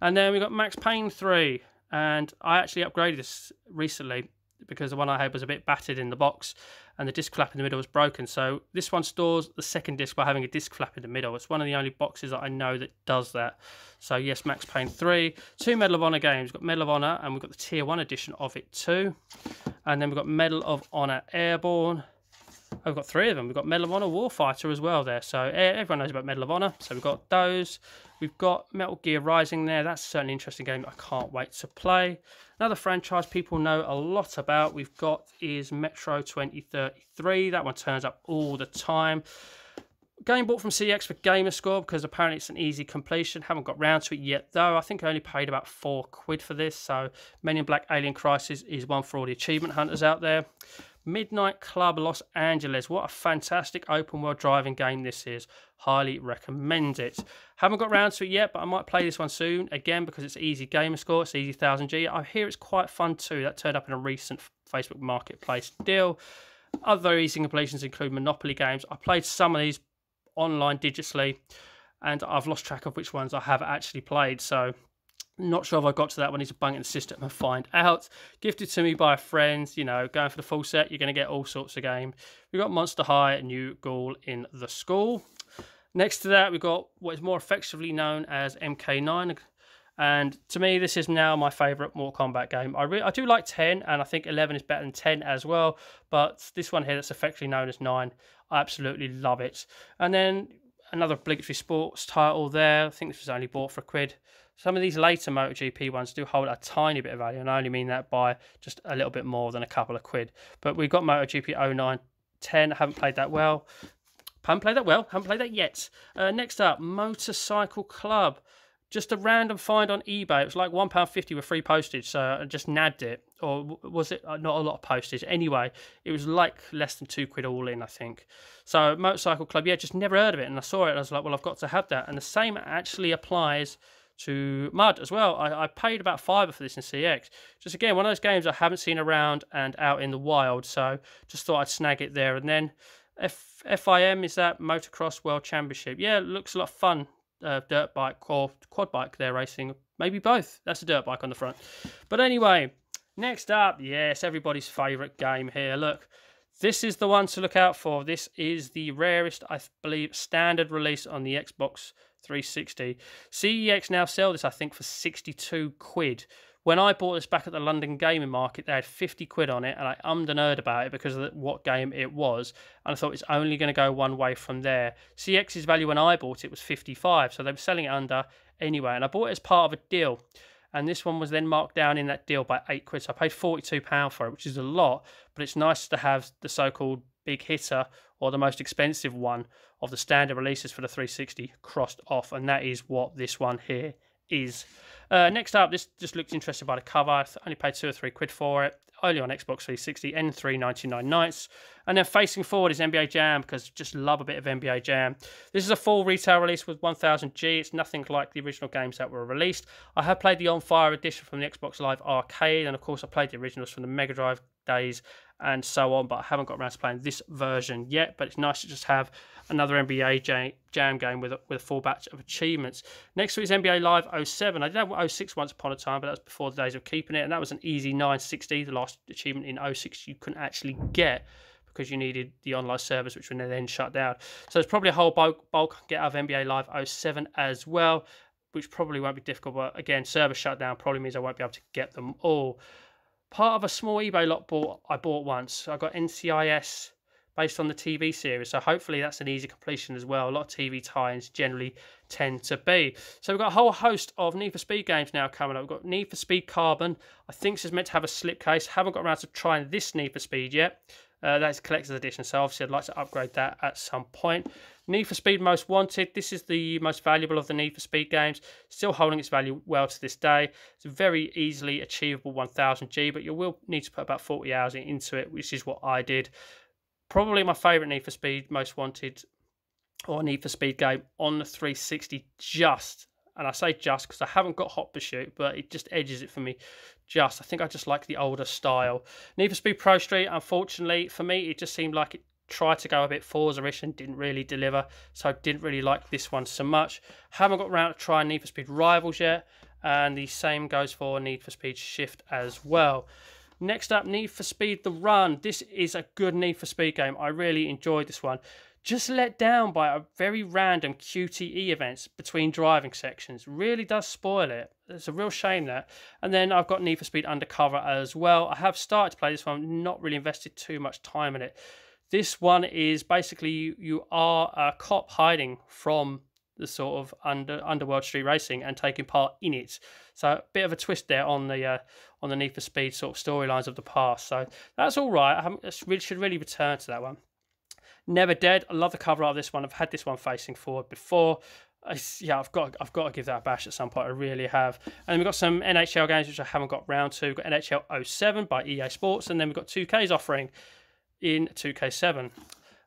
And then we got Max Payne three. And I actually upgraded this recently because the one I had was a bit battered in the box. and the disc flap in the middle was broken. So this one stores the second disc by having a disc flap in the middle. It's one of the only boxes that I know that does that. So yes, Max Payne three. Two Medal of Honor games. We've got Medal of Honor, and we've got the Tier one edition of it too. And then we've got Medal of Honor Airborne. I've got three of them. We've got Medal of Honor Warfighter as well there. So everyone knows about Medal of Honor. So we've got those. We've got Metal Gear Rising there. That's certainly an interesting game that I can't wait to play. Another franchise people know a lot about we've got is Metro twenty thirty-three. That one turns up all the time. Game bought from C X for Gamerscore because apparently it's an easy completion. Haven't got round to it yet though. I think I only paid about four quid for this. So Men in Black Alien Crisis is one for all the achievement hunters out there. Midnight Club Los Angeles. What a fantastic open world driving game this is. Highly recommend it. Haven't got round to it yet, but I might play this one soon again because it's easy gamer score. It's easy one thousand G. I hear it's quite fun too. That turned up in a recent Facebook Marketplace deal. Other easy completions include Monopoly games. I played some of these online digitally and I've lost track of which ones I have actually played. So not sure if I got to that one. Need to bung it in the system and find out. Gifted to me by a friend, you know, going for the full set, you're going to get all sorts of game. We've got Monster High and New Ghoul in the School. Next to that, we've got what is more affectionately known as M K nine. And to me, this is now my favourite Mortal Kombat game. I re I do like ten, and I think eleven is better than ten as well. But this one here that's affectionately known as nine, I absolutely love it. And then another obligatory sports title there. I think this was only bought for a quid. Some of these later MotoGP ones do hold a tiny bit of value, and I only mean that by just a little bit more than a couple of quid. But we've got MotoGP oh nine ten. I haven't played that well. Haven't played that well. Haven't played that yet. Uh, next up, Motorcycle Club. Just a random find on eBay. It was like one pound fifty with free postage, so I just nabbed it. Or was it not a lot of postage? Anyway, it was like less than two quid all in, I think. So Motorcycle Club, yeah, just never heard of it. And I saw it, and I was like, well, I've got to have that. And the same actually applies to Mud as well. I, I paid about fiver for this in C X. Just again, one of those games I haven't seen around and out in the wild, so just thought I'd snag it there. And then F FIM is that Motocross World Championship. Yeah, looks a lot of fun. Uh, dirt bike or quad bike they're racing. Maybe both. That's a dirt bike on the front. But anyway, next up, yes, everybody's favourite game here. Look, this is the one to look out for. This is the rarest, I believe, standard release on the Xbox three sixty. C E X now sell this, I think, for sixty-two quid. When I bought this back at the London gaming market, they had fifty quid on it, and I ummed and erred about it because of what game it was, and I thought it's only going to go one way from there. C X's value when I bought it was fifty-five, so they were selling it under anyway, and I bought it as part of a deal, and this one was then marked down in that deal by eight quid, so I paid forty-two pounds for it, which is a lot, but it's nice to have the so-called big hitter or the most expensive one of the standard releases for the three sixty crossed off, and that is what this one here is. Uh, next up, this just looked interested by the cover. I only paid two or three quid for it. Only on Xbox three sixty, N three ninety-nine nights. And then facing forward is N B A Jam, because just love a bit of N B A Jam. This is a full retail release with one thousand G. It's nothing like the original games that were released. I have played the On Fire edition from the Xbox Live Arcade, and of course I played the originals from the Mega Drive days and so on, but I haven't got around to playing this version yet, but it's nice to just have another N B A Jam game with a, with a full batch of achievements. Next week is N B A Live oh seven. I did have oh six once upon a time, but that was before the days of keeping it, and that was an easy nine sixty, the last achievement in oh six you couldn't actually get because you needed the online servers, which were then shut down. So there's probably a whole bulk, bulk get out of N B A Live oh seven as well, which probably won't be difficult, but again, server shutdown probably means I won't be able to get them all. Part of a small eBay lot bought I bought once. I got N C I S based on the T V series, so hopefully that's an easy completion as well. A lot of T V tie-ins generally tend to be. So we've got a whole host of Need for Speed games now coming up. We've got Need for Speed Carbon. I think this is meant to have a slipcase. Haven't got around to trying this Need for Speed yet. Uh, that's collector's edition, so obviously I'd like to upgrade that at some point. Need for Speed Most Wanted. This is the most valuable of the Need for Speed games. Still holding its value well to this day. It's a very easily achievable one thousand G, but you will need to put about forty hours into it, which is what I did. Probably my favourite Need for Speed Most Wanted or Need for Speed game on the three sixty just. And I say just because I haven't got Hot Pursuit, but it just edges it for me. Just, I think I just like the older style. Need for Speed Pro Street, unfortunately, for me, it just seemed like it tried to go a bit Forza-ish and didn't really deliver. So I didn't really like this one so much. Haven't got around to trying Need for Speed Rivals yet. And the same goes for Need for Speed Shift as well. Next up, Need for Speed The Run. This is a good Need for Speed game. I really enjoyed this one. Just let down by a very random Q T E events between driving sections. Really does spoil it. It's a real shame that. And then I've got Need for Speed Undercover as well. I have started to play this one. I'm not really invested too much time in it. This one is basically you, you are a cop hiding from the sort of under, underworld street racing and taking part in it. So a bit of a twist there on the uh, on the Need for Speed sort of storylines of the past. So that's all right. I, haven't, I should really return to that one. Never Dead. I love the cover art of this one. I've had this one facing forward before. I, yeah, I've got I've got to give that a bash at some point. I really have. And we've got some N H L games which I haven't got round to. We've got N H L oh seven by E A Sports, and then we've got two K's offering in two K seven.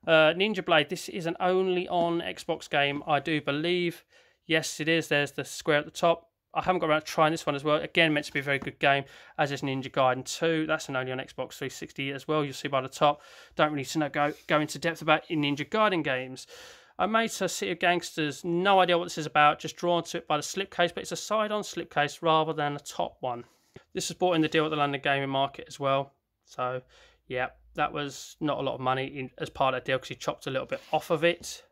Uh, Ninja Blade. This is an only on Xbox game, I do believe. Yes, it is. There's the square at the top. I haven't got around to trying this one as well. Again, meant to be a very good game, as is Ninja Gaiden two. That's an only on Xbox three sixty as well. You'll see by the top. Don't really need to know, go, go into depth about in Ninja Gaiden games. I made a City of Gangsters. No idea what this is about. Just drawn to it by the slipcase, but it's a side-on slipcase rather than a top one. This was bought in the deal at the London gaming market as well. So, yeah, that was not a lot of money in, as part of that deal because he chopped a little bit off of it.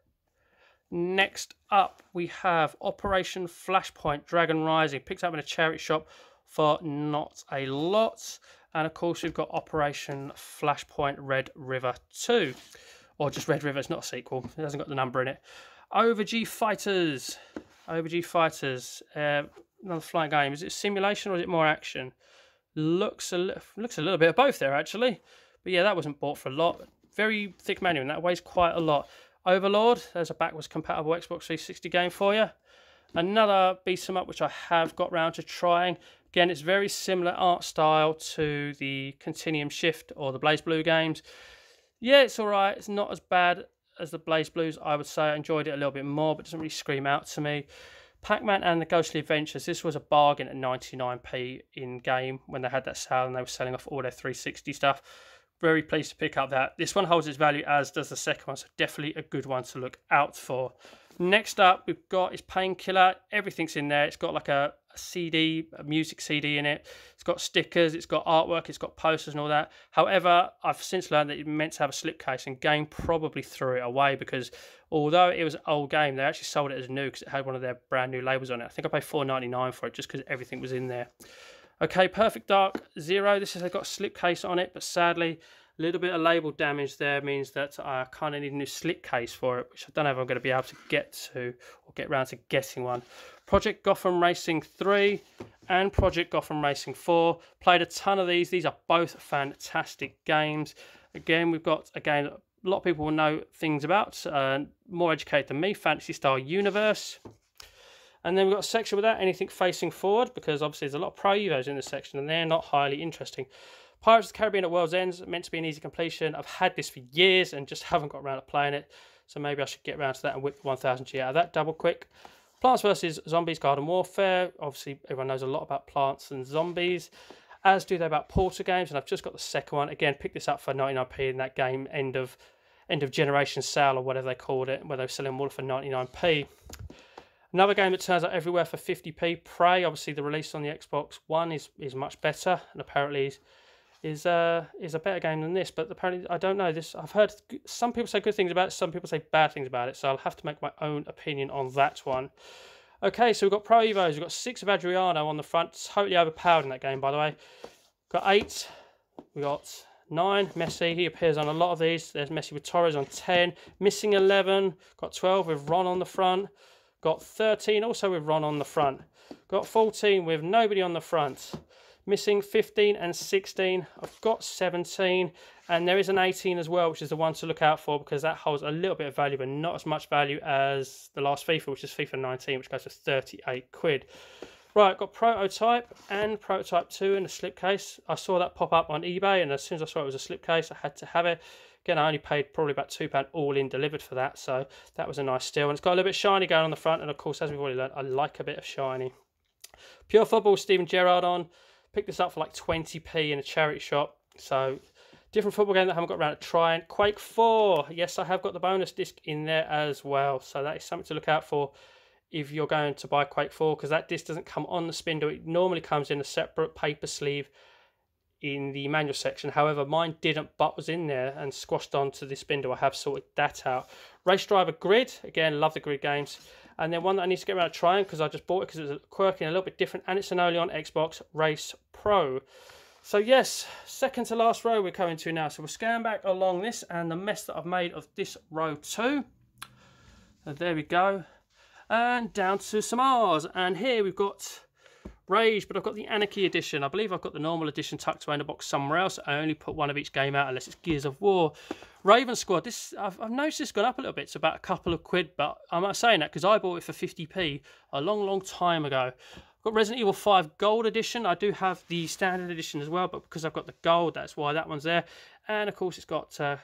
Next up, we have Operation Flashpoint Dragon Rising. Picked up in a charity shop for not a lot. And of course, we've got Operation Flashpoint Red River two. Or just Red River, it's not a sequel. It hasn't got the number in it. Overwatch Fighters. Overwatch Fighters. Uh, another flying game. Is it simulation or is it more action? Looks a, li looks a little bit of both there, actually. But yeah, that wasn't bought for a lot. Very thick manual, and that weighs quite a lot. Overlord, there's a backwards compatible Xbox three sixty game for you. Another beat 'em up which I have got round to trying. Again, it's very similar art style to the Continuum Shift or the BlazBlue games. Yeah, it's all right. It's not as bad as the BlazBlues, I would say. I enjoyed it a little bit more, but it doesn't really scream out to me. Pac-Man and the Ghostly Adventures. This was a bargain at ninety-nine p in game when they had that sale and they were selling off all their three sixty stuff. Very pleased to pick up that. This one holds its value, as does the second one, so definitely a good one to look out for. Next up, we've got is Painkiller. Everything's in there. It's got like a, a C D, a music C D in it. It's got stickers, it's got artwork, it's got posters and all that. However, I've since learned that it meant to have a slipcase, and Game probably threw it away because although it was an old game, they actually sold it as new because it had one of their brand new labels on it. I think I paid four ninety-nine for it just because everything was in there. Okay, Perfect Dark Zero. This has got a slipcase on it, but sadly, a little bit of label damage there means that I kind of need a new slipcase for it, which I don't know if I'm going to be able to get to or get around to getting one. Project Gotham Racing three and Project Gotham Racing four. Played a ton of these. These are both fantastic games. Again, we've got a game that a lot of people will know things about, uh, more educated than me, Fantasy Star Universe. And then we've got a section without anything facing forward, because obviously there's a lot of Pro-Evos in this section, and they're not highly interesting. Pirates of the Caribbean at World's End, meant to be an easy completion. I've had this for years and just haven't got around to playing it, so maybe I should get around to that and whip the one thousand G out of that double quick. Plants versus Zombies Garden Warfare. Obviously, everyone knows a lot about plants and zombies, as do they about Portal games, and I've just got the second one. Again, picked this up for ninety-nine p in that game end of, end of generation sale, or whatever they called it, where they were selling all for ninety-nine p. Another game that turns out everywhere for fifty p, Prey. Obviously, the release on the Xbox One is, is much better, and apparently is is, uh, is a better game than this. But apparently, I don't know this. I've heard some people say good things about it, some people say bad things about it. So I'll have to make my own opinion on that one. Okay, so we've got Pro Evos. We've got six of Adriano on the front. Totally overpowered in that game, by the way. We've got eight. We got nine. Messi. He appears on a lot of these. There's Messi with Torres on ten. Missing eleven. Got twelve with Ron on the front. Got thirteen, also with Ron on the front. Got fourteen with nobody on the front. Missing fifteen and sixteen. I've got seventeen. And there is an eighteen as well, which is the one to look out for because that holds a little bit of value, but not as much value as the last FIFA, which is FIFA nineteen, which goes for thirty-eight quid. Right, got Prototype and Prototype two in a slipcase. I saw that pop up on eBay, and as soon as I saw it was a slipcase, I had to have it. Again, I only paid probably about two pounds all in delivered for that, so that was a nice steal. And it's got a little bit shiny going on the front, and of course, as we've already learned, I like a bit of shiny. Pure Football, Steven Gerrard on. Picked this up for like twenty p in a charity shop. So, different football game that I haven't got around to trying. Quake four. Yes, I have got the bonus disc in there as well, so that is something to look out for if you're going to buy Quake four, because that disc doesn't come on the spindle. It normally comes in a separate paper sleeve in the manual section. However, mine didn't, but was in there and squashed onto this bindle. I have sorted that out. Race Driver Grid, again, love the Grid games. And then one that I need to get around to trying, because I just bought it because it was quirky and a little bit different, and it's an early on Xbox, Race Pro. So yes, second to last row we're coming to now. So we'll scan back along this and the mess that I've made of this row too. So there we go. And down to some R's. And here we've got Rage, but I've got the Anarchy edition. I believe I've got the normal edition tucked away in a box somewhere else. I only put one of each game out unless it's Gears of War. Raven Squad, this I've, I've noticed it's gone up a little bit. It's about a couple of quid, but I'm not saying that because I bought it for fifty p a long, long time ago. I've got Resident Evil five Gold Edition. I do have the standard edition as well, but because I've got the gold, that's why that one's there. And of course, it's got uh,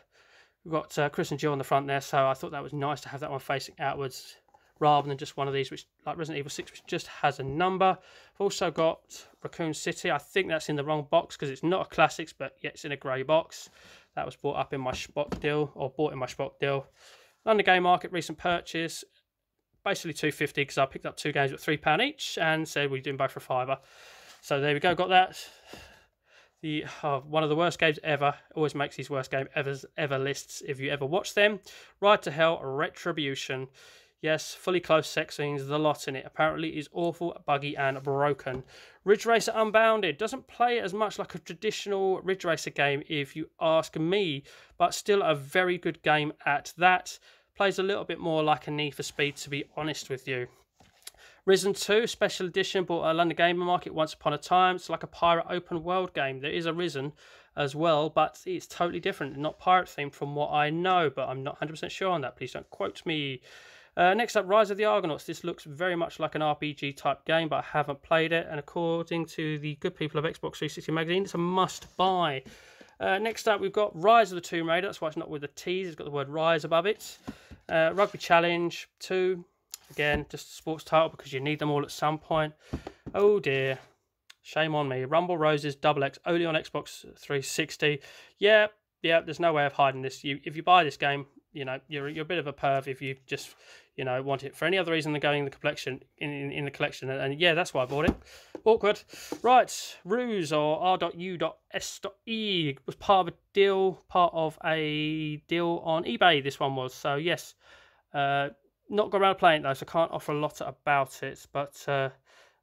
we've got uh, Chris and Jill on the front there, so I thought that was nice to have that one facing outwards, rather than just one of these, which like Resident Evil six, which just has a number. I've also got Raccoon City. I think that's in the wrong box because it's not a classics, but yet it's in a grey box. That was bought up in my Spock deal, or bought in my Spock deal. London Game Market, recent purchase, basically two pounds fifty because I picked up two games at three pounds each and said we're doing both for a fiver. So there we go, got that. The uh, one of the worst games ever. Always makes these worst game ever, ever lists if you ever watch them. Ride to Hell, Retribution. Yes, fully closed sex scenes, the lot in it. Apparently is awful, buggy and broken. Ridge Racer Unbounded. Doesn't play as much like a traditional Ridge Racer game if you ask me, but still a very good game at that. Plays a little bit more like a Need for Speed, to be honest with you. Risen two, Special Edition, bought at London Game Market once upon a time. It's like a pirate open world game. There is a Risen as well, but it's totally different. Not pirate themed from what I know, but I'm not one hundred percent sure on that. Please don't quote me. Uh, next up, Rise of the Argonauts. This looks very much like an R P G type game, but I haven't played it. And according to the good people of Xbox three sixty Magazine, it's a must buy. Uh, next up, we've got Rise of the Tomb Raider. That's why it's not with the T's. It's got the word Rise above it. Uh, Rugby Challenge two. Again, just a sports title because you need them all at some point. Oh dear. Shame on me. Rumble Roses Double X, only on Xbox three sixty. Yeah, yeah, there's no way of hiding this. You, if you buy this game, you know, you're, you're a bit of a perv if you just, you know, want it for any other reason than going in the collection, in, in, in the collection. And, and yeah, that's why I bought it. Awkward. Right, Ruse, or R U S E, was part of a deal, part of a deal on eBay, this one was. So yes, uh, not got around to playing it though, so can't offer a lot about it, but uh,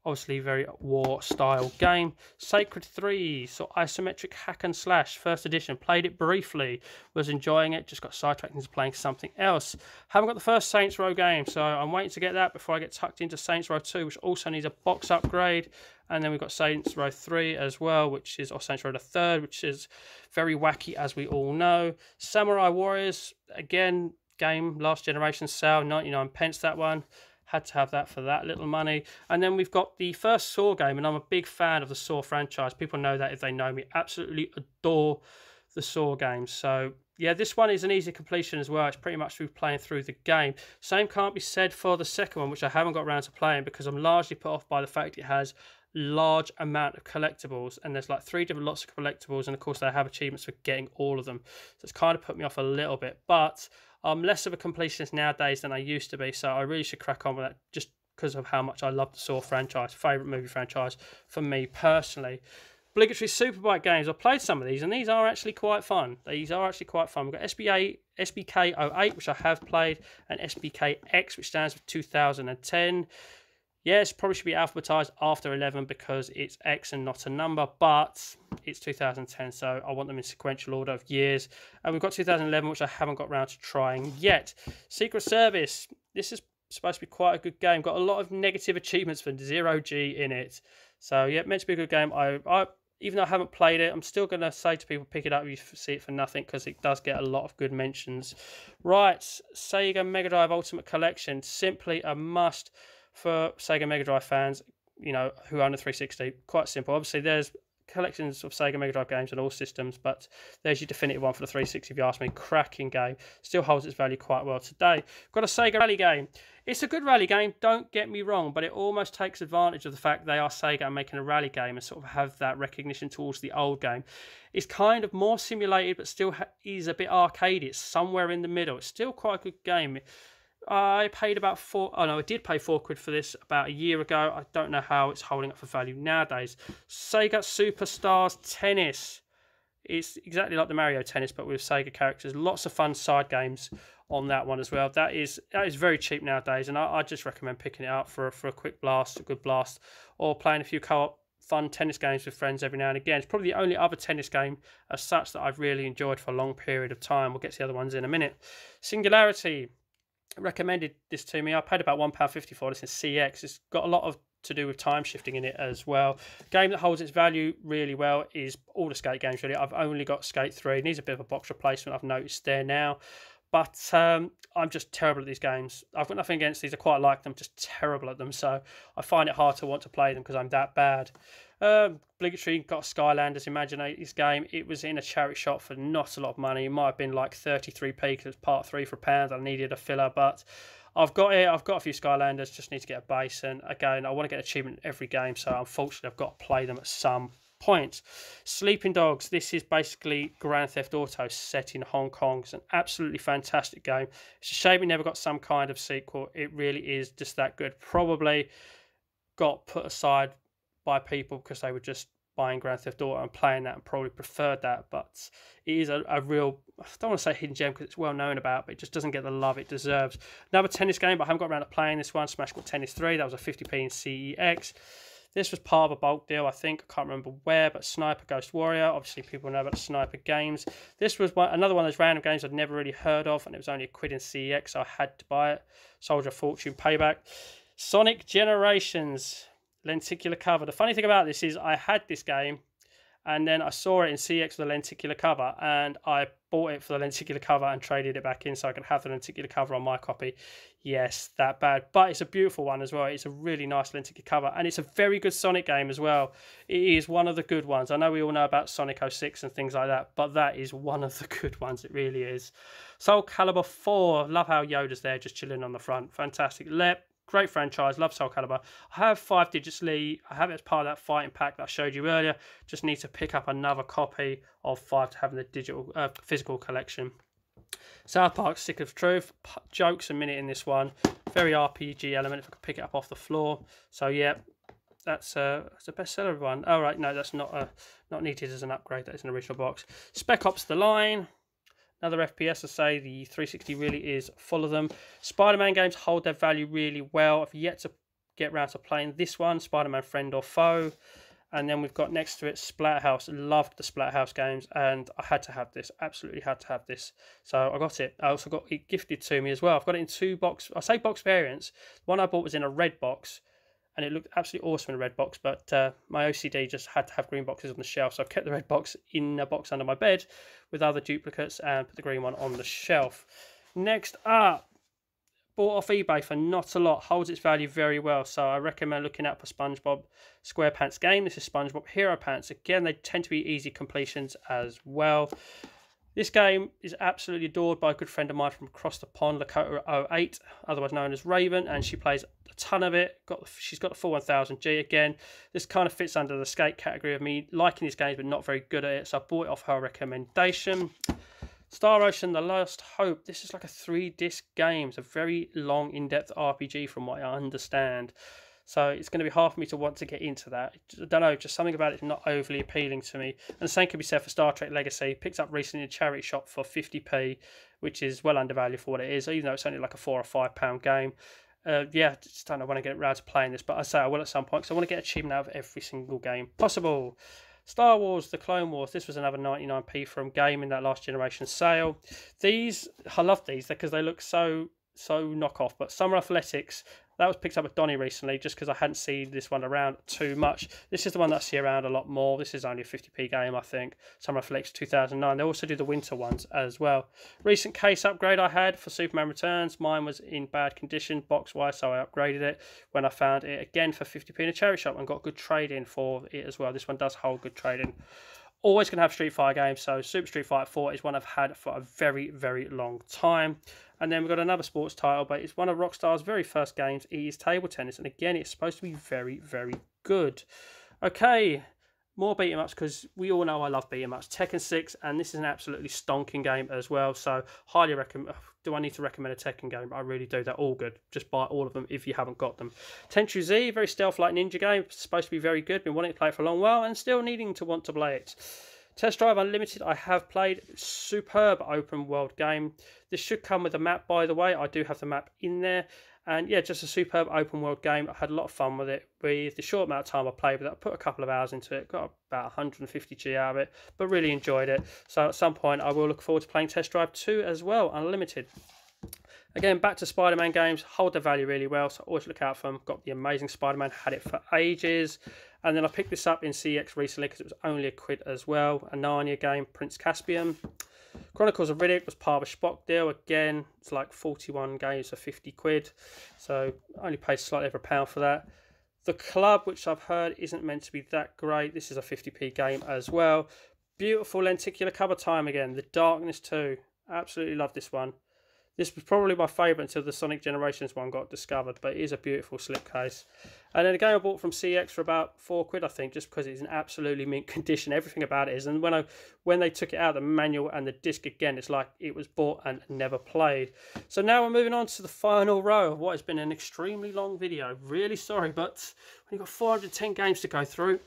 obviously very war-style game. Sacred three, sort of isometric hack and slash, first edition. Played it briefly, was enjoying it, just got sidetracked into playing something else. Haven't got the first Saints Row game, so I'm waiting to get that before I get tucked into Saints Row two, which also needs a box upgrade. And then we've got Saints Row three as well, which is, or Saints Row the third, which is very wacky, as we all know. Samurai Warriors, again, game, last generation sale, ninety-nine pence that one. Had to have that for that little money. And then we've got the first Saw game, and I'm a big fan of the Saw franchise. People know that if they know me. Absolutely adore the Saw games. So, yeah, this one is an easy completion as well. It's pretty much through playing through the game. Same can't be said for the second one, which I haven't got around to playing because I'm largely put off by the fact it has large amount of collectibles, and there's like three different lots of collectibles, and of course they have achievements for getting all of them. So it's kind of put me off a little bit, but I'm less of a completionist nowadays than I used to be, so I really should crack on with that just because of how much I love the Saw franchise, favourite movie franchise for me personally. Obligatory Superbike games. I've played some of these, and these are actually quite fun. These are actually quite fun. We've got S B K oh eight, which I have played, and S B K X, which stands for two thousand ten. Yes, probably should be alphabetized after eleven because it's X and not a number, but it's two thousand ten, so I want them in sequential order of years. And we've got two thousand eleven, which I haven't got around to trying yet. Secret Service. This is supposed to be quite a good game. Got a lot of negative achievements for zero G in it. So, yeah, meant to be a good game. I, I even though I haven't played it, I'm still going to say to people, pick it up if you see it for nothing because it does get a lot of good mentions. Right, Sega Mega Drive Ultimate Collection. Simply a must for Sega Mega Drive fans, you know, who own a three sixty. Quite simple. Obviously, there's collections of Sega Mega Drive games on all systems, but there's your definitive one for the three sixty, if you ask me. Cracking game. Still holds its value quite well today. We've got a Sega Rally game. It's a good rally game, don't get me wrong, but it almost takes advantage of the fact they are Sega and making a rally game and sort of have that recognition towards the old game. It's kind of more simulated, but still is a bit arcadey. It's somewhere in the middle. It's still quite a good game. I paid about four. Oh no, I did pay four quid for this about a year ago. I don't know how it's holding up for value nowadays. Sega Superstars Tennis. It's exactly like the Mario Tennis, but with Sega characters. Lots of fun side games on that one as well. That is that is very cheap nowadays, and I, I just recommend picking it up for a, for a quick blast, a good blast, or playing a few co-op fun tennis games with friends every now and again. It's probably the only other tennis game as such that I've really enjoyed for a long period of time. We'll get to the other ones in a minute. Singularity recommended this to me. I paid about one pound fifty for this in C X. It's got a lot of to do with time shifting in it as well. Game that holds its value really well is all the Skate games, really. I've only got Skate three. It needs a bit of a box replacement, I've noticed there now. But um, I'm just terrible at these games. I've got nothing against these. I quite like them, just terrible at them. So I find it hard to want to play them because I'm that bad. Um, obligatory, got Skylanders Imaginators game. It was in a charity shop for not a lot of money. It might have been like thirty-three p because it's part three for a pound. I needed a filler, but I've got it. I've got a few Skylanders. Just need to get a base. And again, I want to get achievement in every game. So unfortunately, I've got to play them at some point. Point. Sleeping Dogs. This is basically Grand Theft Auto set in Hong Kong. It's an absolutely fantastic game. It's a shame it never got some kind of sequel. It really is just that good. Probably got put aside by people because they were just buying Grand Theft Auto and playing that and probably preferred that. But it is a, a real, I don't want to say hidden gem because it's well known about, but it just doesn't get the love it deserves. Another tennis game, but I haven't got around to playing this one. Smash Bros Tennis three. That was a fifty p in C E X. This was part of a bulk deal, I think. I can't remember where, but Sniper Ghost Warrior. Obviously, people know about Sniper games. This was one, another one of those random games I'd never really heard of, and it was only a quid in C E X, so I had to buy it. Soldier of Fortune Payback. Sonic Generations. Lenticular cover. The funny thing about this is I had this game, and then I saw it in C E X with a lenticular cover, and I bought it for the lenticular cover and traded it back in so I could have the lenticular cover on my copy. Yes, that bad. But it's a beautiful one as well. It's a really nice lenticular cover, and it's a very good Sonic game as well. It is one of the good ones. I know we all know about Sonic oh six and things like that, but that is one of the good ones. It really is. Soul Calibur four. Love how Yoda's there just chilling on the front. Fantastic. Lep. Great franchise, love Soul Calibur. I have five digitally. I have it as part of that fighting pack that I showed you earlier. Just need to pick up another copy of five to have in the digital, uh, physical collection. South Park, Stick of Truth. P jokes a minute in this one. Very R P G element if I could pick it up off the floor. So, yeah, that's, uh, that's a bestseller one. Oh, right, no, that's not, uh, not needed as an upgrade. That is an original box. Spec Ops The Line. Another F P S, I say, the three sixty really is full of them. Spider-Man games hold their value really well. I've yet to get round to playing this one, Spider-Man Friend or Foe. And then we've got next to it, Splatterhouse. Loved the Splatterhouse games, and I had to have this. Absolutely had to have this. So I got it. I also got it gifted to me as well. I've got it in two box. I say box variants. The one I bought was in a red box, and it looked absolutely awesome in a red box, but uh, my O C D just had to have green boxes on the shelf, so I've kept the red box in a box under my bed with other duplicates and put the green one on the shelf. Next up, bought off eBay for not a lot, holds its value very well, so I recommend looking out for SpongeBob SquarePants game. This is SpongeBob Hero Pants. Again, they tend to be easy completions as well. This game is absolutely adored by a good friend of mine from across the pond, Lakota oh eight, otherwise known as Raven, and she plays a ton of it. Got the, she's got the full one thousand G again. This kind of fits under the Skate category of me liking these games but not very good at it, so I bought it off her recommendation. Star Ocean The Last Hope. This is like a three-disc game. It's a very long, in-depth R P G from what I understand. So it's going to be hard for me to want to get into that. I don't know, just something about it is not overly appealing to me. And the same can be said for Star Trek Legacy. Picked up recently in a charity shop for fifty p, which is well undervalued for what it is, even though it's only like a four or five pound game. Uh, yeah, just don't know when I get around to playing this, but I say I will at some point because I want to get achievement out of every single game possible. Star Wars, The Clone Wars. This was another ninety-nine p from Game in that last generation sale. These, I love these because they look so, so knockoff, but Summer Athletics. That was picked up with Donnie recently just because I hadn't seen this one around too much. This is the one that I see around a lot more. This is only a fifty p game, I think. Summer Flex two thousand nine. They also do the winter ones as well. Recent case upgrade I had for Superman Returns. Mine was in bad condition box-wise, so I upgraded it when I found it again for fifty p in a charity shop and got good trade-in for it as well. This one does hold good trade-in. Always going to have Street Fighter games, so Super Street Fighter four is one I've had for a very, very long time. And then we've got another sports title, but it's one of Rockstar's very first games, is table tennis. And again, it's supposed to be very, very good. Okay, more beat 'em ups, because we all know I love beat 'em ups. Tekken six, and this is an absolutely stonking game as well. So highly recommend. Do I need to recommend a Tekken game? I really do. They're all good. Just buy all of them if you haven't got them. Tenchu Z, very stealth-like ninja game. Supposed to be very good. Been wanting to play it for a long while and still needing to want to play it. Test Drive Unlimited, I have played. Superb open world game. This should come with a map, by the way. I do have the map in there. And yeah, just a superb open world game. I had a lot of fun with it. With the short amount of time I played with it, I put a couple of hours into it, got about one hundred fifty G out of it, but really enjoyed it. So at some point I will look forward to playing Test Drive two as well, Unlimited. Again, back to Spider-Man games, hold their value really well, so always look out for them. Got the Amazing Spider-Man, had it for ages. And then I picked this up in C E X recently because it was only a quid as well. A Narnia game, Prince Caspian. Chronicles of Riddick was part of a Spock deal. Again, it's like forty-one games for fifty quid. So I only paid slightly over a pound for that. The Club, which I've heard isn't meant to be that great. This is a fifty p game as well. Beautiful lenticular cover time again. The Darkness two. Absolutely love this one. This was probably my favourite until the Sonic Generations one got discovered, but it is a beautiful slipcase. And then a game I bought from C X for about four quid, I think, just because it's in absolutely mint condition. Everything about it is. And when I when they took it out, the manual and the disc, again, it's like it was bought and never played. So now we're moving on to the final row of what has been an extremely long video. Really sorry, but we've got four hundred ten games to go through.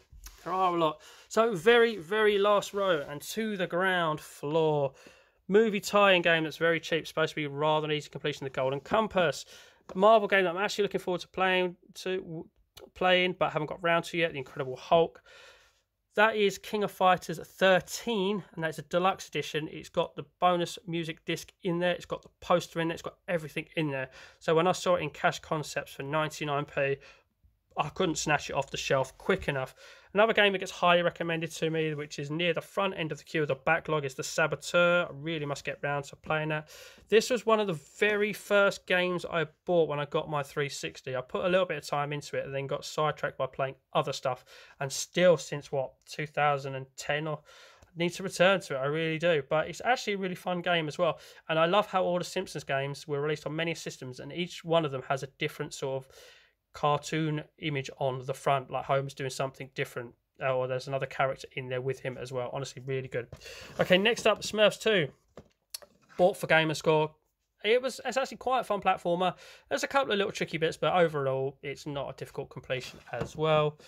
There are a lot. So very, very last row and to the ground floor. Movie tie-in game that's very cheap, supposed to be rather easy completion of the Golden Compass. A Marvel game that I'm actually looking forward to playing, to playing, but haven't got round to yet, The Incredible Hulk. That is King of Fighters thirteen, and that's a deluxe edition. It's got the bonus music disc in there. It's got the poster in there. It's got everything in there. So when I saw it in Cash Concepts for ninety-nine p, I couldn't snatch it off the shelf quick enough. Another game that gets highly recommended to me, which is near the front end of the queue of the backlog, is The Saboteur. I really must get round to playing that. This was one of the very first games I bought when I got my three sixty. I put a little bit of time into it and then got sidetracked by playing other stuff. And still since, what, two thousand ten or... need to return to it, I really do. But it's actually a really fun game as well, and I love how all the Simpsons games were released on many systems, and each one of them has a different sort of cartoon image on the front, like Homer's doing something different, or there's another character in there with him as well. Honestly, really good. Okay, next up, Smurfs two, bought for Gamerscore. It was it's actually quite a fun platformer. There's a couple of little tricky bits, but overall it's not a difficult completion as well.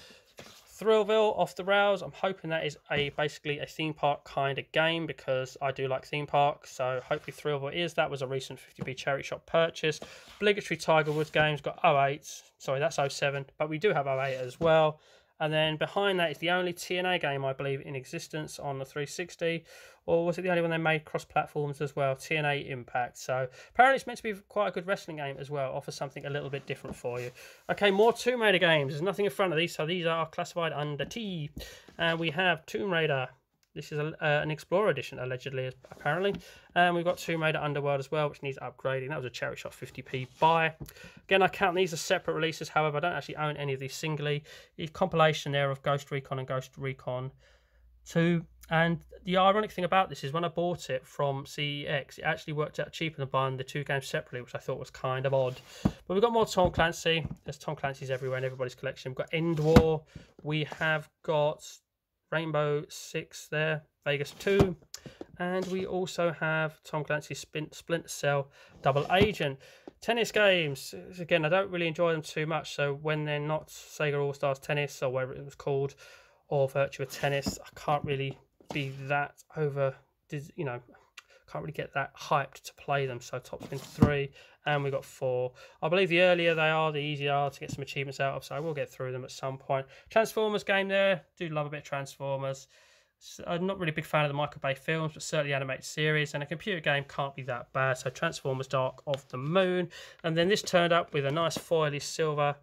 Thrillville, Off the Rails. I'm hoping that is a basically a theme park kind of game, because I do like theme parks, so hopefully Thrillville is. That was a recent fifty p charity shop purchase. Obligatory Tiger Woods games, got oh eight, sorry, that's oh seven, but we do have oh eight as well. And then behind that is the only T N A game, I believe, in existence on the three sixty. Or was it the only one they made cross-platforms as well? T N A Impact. So apparently it's meant to be quite a good wrestling game as well. Offers something a little bit different for you. Okay, more Tomb Raider games. There's nothing in front of these, so these are classified under T. And we have Tomb Raider. This is a, uh, an Explorer edition, allegedly, apparently. And um, we've got Tomb Raider Underworld as well, which needs upgrading. That was a charity shop fifty p buy. Again, I count these as separate releases. However, I don't actually own any of these singly. The compilation there of Ghost Recon and Ghost Recon two. And the ironic thing about this is when I bought it from C E X, it actually worked out cheaper than buying the two games separately, which I thought was kind of odd. But we've got more Tom Clancy. There's Tom Clancy's everywhere in everybody's collection. We've got End War. We have got... Rainbow six there, Vegas two, and we also have Tom Clancy's Splinter Cell Double Agent. Tennis games, again, I don't really enjoy them too much, so when they're not Sega All-Stars Tennis, or whatever it was called, or Virtua Tennis, I can't really be that over, you know, can't really get that hyped to play them. So Top Spin three, and we got four. I believe the earlier they are, the easier they are to get some achievements out of, so I will get through them at some point. Transformers game there, do love a bit of Transformers. I'm not really a big fan of the Michael Bay films, but certainly animated series, and a computer game can't be that bad. So Transformers Dark of the Moon, and then this turned up with a nice foily silver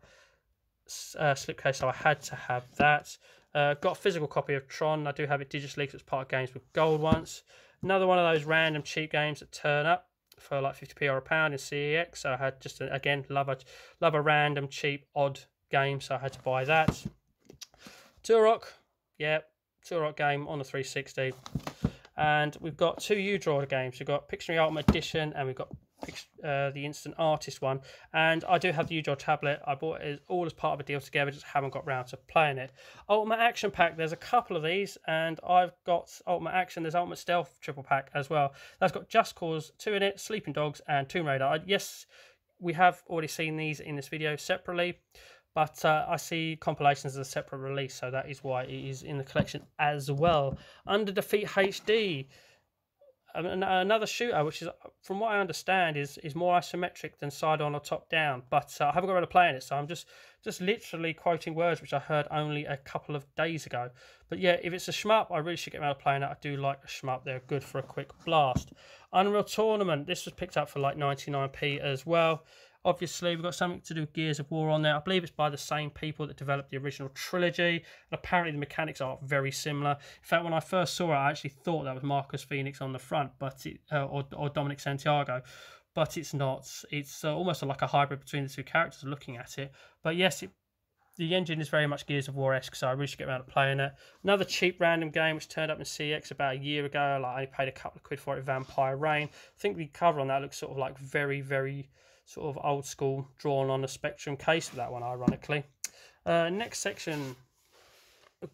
uh, slipcase, so I had to have that. Uh, got a physical copy of Tron. I do have it digitally because it's part of Games with Gold once. Another one of those random cheap games that turn up for like fifty p or a pound in C E X. So I had just, a, again, love a, love a random, cheap, odd game. So I had to buy that. Turok. Yeah, Turok game on the three sixty. And we've got two U-Draw games. We've got Pictionary Ultimate Edition and we've got uh, the Instant Artist one. And I do have the usual tablet. I bought it all as part of a deal together, just haven't got round to playing it. Ultimate Action Pack, there's a couple of these, and I've got Ultimate Action. There's Ultimate Stealth Triple Pack as well. That's got Just Cause two in it, Sleeping Dogs, and Tomb Raider. I, yes, we have already seen these in this video separately, but uh, I see compilations as a separate release, so that is why it is in the collection as well. Under Defeat H D, another shooter, which is, from what I understand, is is more isometric than side-on or top-down. But uh, I haven't got around to playing it, so I'm just just literally quoting words which I heard only a couple of days ago. But yeah, if it's a shmup, I really should get around to playing it. I do like a shmup; they're good for a quick blast. Unreal Tournament. This was picked up for like ninety-nine p as well. Obviously, we've got something to do with Gears of War on there. I believe it's by the same people that developed the original trilogy. And apparently the mechanics are very similar. In fact, when I first saw it, I actually thought that was Marcus Phoenix on the front, but it, uh, or, or Dominic Santiago. But it's not. It's uh, almost like a hybrid between the two characters looking at it. But yes, it, the engine is very much Gears of War-esque, so I really should get around to playing it. Another cheap random game which turned up in C X about a year ago. Like, I only paid a couple of quid for it, Vampire Reign. I think the cover on that looks sort of like very, very... sort of old school, drawn on a Spectrum case for that one, ironically. Uh, next section,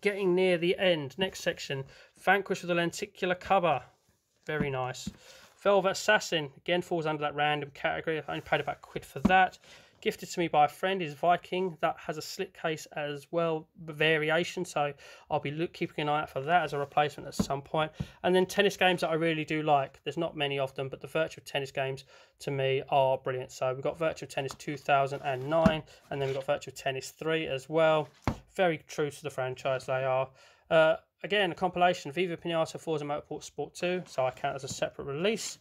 getting near the end. Next section, Vanquish with a lenticular cover. Very nice. Velvet Assassin, again falls under that random category. I only paid about a quid for that. Gifted to me by a friend is Viking. That has a slip case as well, variation, so I'll be look, keeping an eye out for that as a replacement at some point. And then tennis games that I really do like. There's not many of them, but the virtual tennis games to me are brilliant. So we've got Virtual Tennis two thousand nine, and then we've got Virtual Tennis three as well. Very true to the franchise they are. Uh, again, a compilation, Viva Pinata, Forza Motorsport Sport two, so I count as a separate release.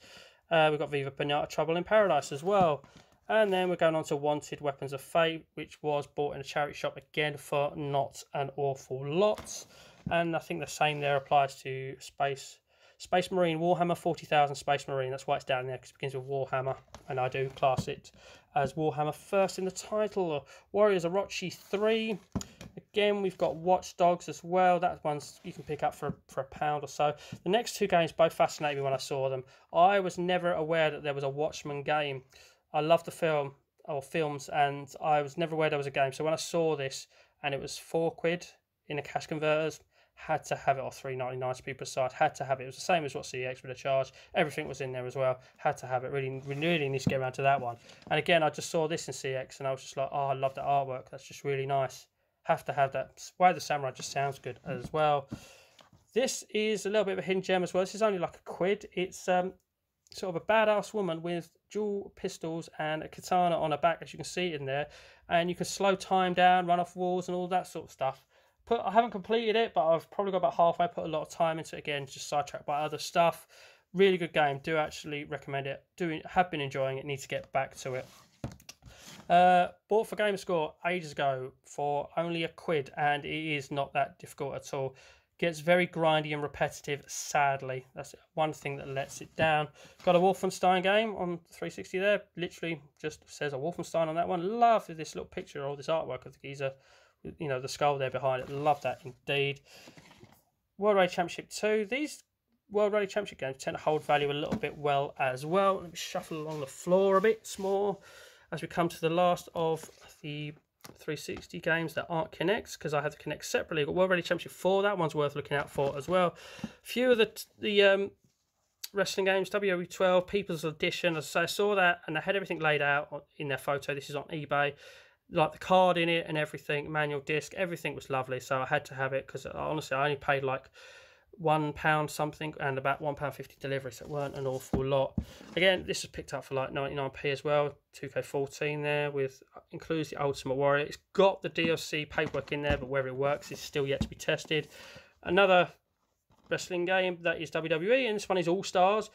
Uh, we've got Viva Pinata, Trouble in Paradise as well. And then we're going on to Wanted Weapons of Fate, which was bought in a charity shop again for not an awful lot. And I think the same there applies to Space Space Marine, Warhammer forty thousand Space Marine. That's why it's down there, because it begins with Warhammer. And I do class it as Warhammer first in the title. Warriors Orochi three. Again, we've got Watch Dogs as well. That one's you can pick up for, for a pound or so. The next two games both fascinated me when I saw them. I was never aware that there was a Watchmen game. I love the film or films, and I was never aware there was a game. So when I saw this, and it was four quid in a cash converters, had to have it, or three ninety nine to be precise. Had to have it. It was the same as what C X would have charged. Everything was in there as well. Had to have it. Really, really need to get around to that one. And again, I just saw this in C X, and I was just like, oh, I love that artwork. That's just really nice. Have to have that. Way of the Samurai just sounds good as well. This is a little bit of a hidden gem as well. This is only like a quid. It's um. sort of a badass woman with dual pistols and a katana on her back, as you can see in there, and you can slow time down, run off walls, and all that sort of stuff. Put I haven't completed it, but I've probably got about halfway. Put a lot of time into it. Again, just sidetracked by other stuff. Really good game. Do actually recommend it. Do have been enjoying it. Need to get back to it. Uh, bought for GameScore ages ago for only a quid, and it is not that difficult at all. Gets very grindy and repetitive, sadly. That's one thing that lets it down. Got a Wolfenstein game on three sixty there. Literally just says a Wolfenstein on that one. Love this little picture or this artwork of the geezer, you know, the skull there behind it. Love that indeed. World Rally Championship two. These World Rally Championship games tend to hold value a little bit well as well. Let me shuffle along the floor a bit more as we come to the last of the three sixty games that aren't Kinect, because I have to Kinect separately. I've got World Rally Championship four, that one's worth looking out for as well. A few of the the um, wrestling games, W W E twelve, People's Edition, as I say, I saw that and they had everything laid out in their photo. This is on eBay, like the card in it and everything, manual disc, everything was lovely, so I had to have it, because honestly I only paid like one pound something and about one pound fifty delivery, so it weren't an awful lot. Again, this was picked up for like ninety-nine p as well. Two K fourteen there with includes the Ultimate Warrior. It's got the D L C paperwork in there, but whether it works is still yet to be tested. Another wrestling game that is W W E, and this one is All Stars.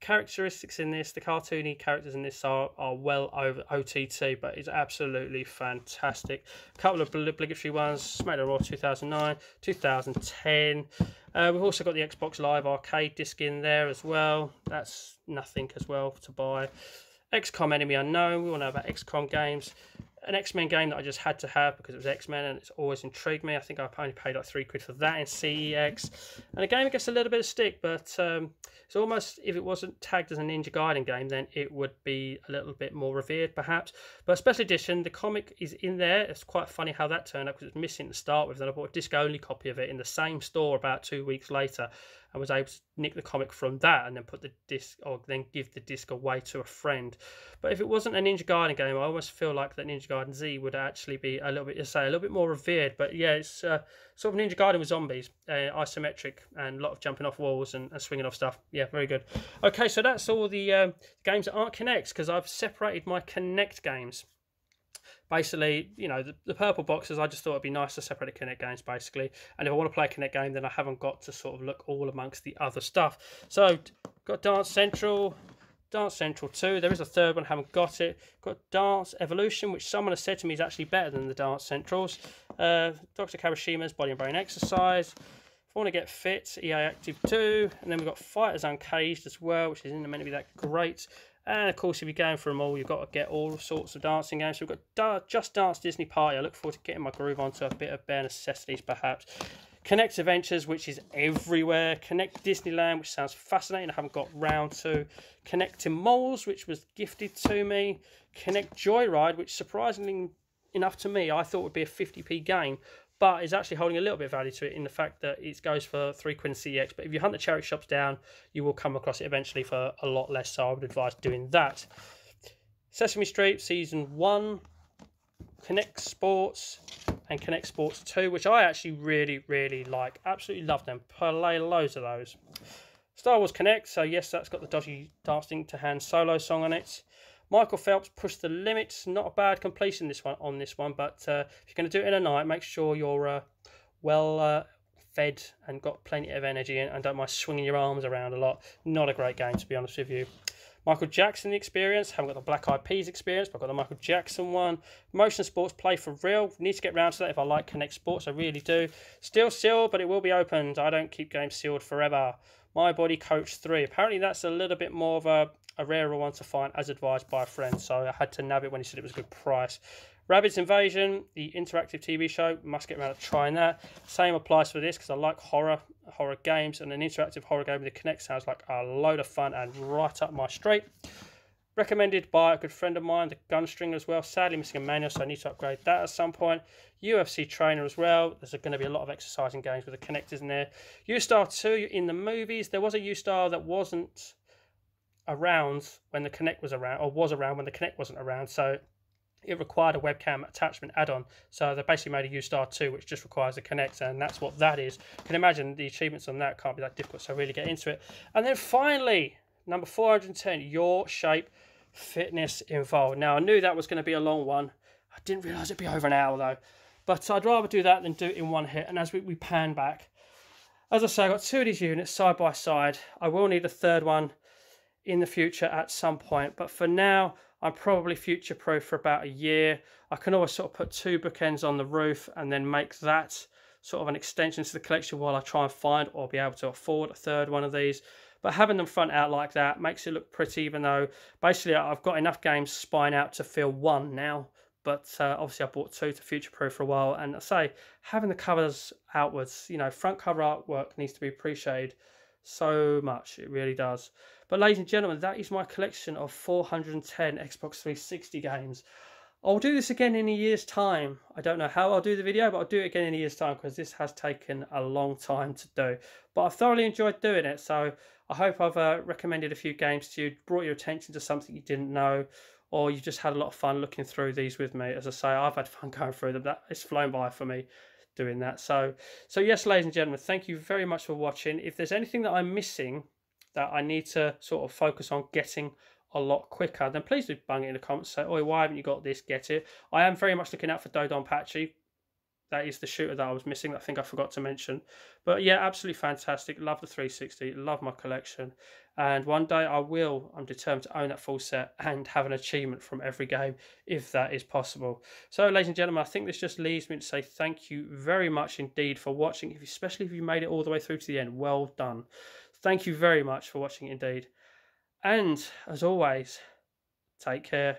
Characteristics in this, the cartoony characters in this are, are well over O T T, but it's absolutely fantastic. A couple of obligatory ones, SmackDown Raw two thousand nine, two thousand ten. Uh, we've also got the Xbox Live Arcade disc in there as well. That's nothing as well to buy. X COM Enemy Unknown, we all know about X COM games. an X-Men game that I just had to have because it was X-Men and it's always intrigued me. I think I only paid like three quid for that in C E X. And a game that gets a little bit of stick, but um, it's almost, if it wasn't tagged as a Ninja Gaiden game, then it would be a little bit more revered perhaps. But Special Edition, the comic is in there. It's quite funny how that turned up because it was missing to start with. Then I bought a disc-only copy of it in the same store about two weeks later and was able to nick the comic from that and then put the disc, or then give the disc away to a friend. But if it wasn't a Ninja Gaiden game, I almost feel like that Ninja Gaiden Z would actually be a little bit, say, a little bit more revered. But yeah, it's uh, sort of Ninja Gaiden with zombies, uh, isometric, and a lot of jumping off walls and, and swinging off stuff. Yeah, very good. Okay, so that's all the um, games that aren't Kinect, because I've separated my Kinect games. Basically, you know, the, the purple boxes, I just thought it'd be nice to separate the Kinect games, basically. And if I want to play a Kinect game, then I haven't got to sort of look all amongst the other stuff. So, got Dance Central, Dance Central two. There is a third one, haven't got it. Got Dance Evolution, which someone has said to me is actually better than the Dance Centrals. Uh, Doctor Kawashima's Body and Brain Exercise. If I want to get fit, E A Active two. And then we've got Fighters Uncaged as well, which isn't meant to be that great. And of course, if you're going for them all, you've got to get all sorts of dancing games. So we've got Just Dance Disney Party. I look forward to getting my groove onto a bit of Bare Necessities, perhaps. Kinect Adventures, which is everywhere. Kinect Disneyland, which sounds fascinating. I haven't got round to. Kinect to Malls, which was gifted to me. Kinect Joyride, which surprisingly enough to me, I thought would be a fifty p game, but is actually holding a little bit of value to it in the fact that it goes for three quid C E X. But if you hunt the charity shops down, you will come across it eventually for a lot less, so I would advise doing that. Sesame Street Season one, Kinect Sports, and Kinect Sports two, which I actually really, really like. Absolutely love them. Play loads of those. Star Wars Kinect, so yes, that's got the dodgy Dancing to Han Solo song on it. Michael Phelps pushed the limits. Not a bad completion this one on this one, but uh, if you're going to do it in a night, make sure you're uh, well uh, fed and got plenty of energy and, and don't mind swinging your arms around a lot. Not a great game, to be honest with you. Michael Jackson experience. Haven't got the Black Eyed Peas experience, but I've got the Michael Jackson one. Motion Sports Play for Real. Need to get round to that if I like Kinect Sports. I really do. Still sealed, but it will be opened. I don't keep games sealed forever. My Body Coach three. Apparently that's a little bit more of a, a rarer one to find as advised by a friend. So I had to nab it when he said it was a good price. Rabbids Invasion, the interactive T V show. Must get around to trying that. Same applies for this because I like horror horror games. And an interactive horror game with the Kinect sounds like a load of fun and right up my street. Recommended by a good friend of mine, the Gunstringer as well. Sadly missing a manual, so I need to upgrade that at some point. U F C Trainer as well. There's going to be a lot of exercising games with the Kinect, isn't there? U-Star two in the movies. There was a U-Star that wasn't around when the Kinect was around, or was around when the Kinect wasn't around, so it required a webcam attachment add-on. So they basically made a U-Star two, which just requires a Kinect, and that's what that is. You can imagine the achievements on that can't be that difficult, so really get into it. And then finally, number four hundred ten, Your Shape Fitness Involved. Now, I knew that was going to be a long one. I didn't realise it'd be over an hour, though. But I'd rather do that than do it in one hit. And as we, we pan back, as I say, I've got two of these units side by side. I will need a third one in the future at some point. But for now, I'm probably future-proof for about a year. I can always sort of put two bookends on the roof and then make that sort of an extension to the collection while I try and find or be able to afford a third one of these. But having them front out like that makes it look pretty, even though basically I've got enough games spine out to fill one now. But uh, obviously I bought two to future-proof for a while. And I say, having the covers outwards, you know, front cover artwork needs to be appreciated so much. It really does. But ladies and gentlemen, that is my collection of four hundred ten Xbox three sixty games. I'll do this again in a year's time. I don't know how I'll do the video, but I'll do it again in a year's time because this has taken a long time to do. But I've thoroughly enjoyed doing it, so I hope I've uh, recommended a few games to you, brought your attention to something you didn't know, or you just had a lot of fun looking through these with me. As I say, I've had fun going through them. That, it's flown by for me doing that. So, so yes, ladies and gentlemen, thank you very much for watching. If there's anything that I'm missing that I need to sort of focus on getting a lot quicker, then please do bung it in the comments. Say, oi, why haven't you got this? Get it. I am very much looking out for Dodonpachi. That is the shooter that I was missing, that I think I forgot to mention. But yeah, absolutely fantastic. Love the three sixty. Love my collection. And one day I will, I'm determined to own that full set and have an achievement from every game if that is possible. So ladies and gentlemen, I think this just leaves me to say thank you very much indeed for watching, especially if you made it all the way through to the end. Well done. Thank you very much for watching indeed. And as always, take care.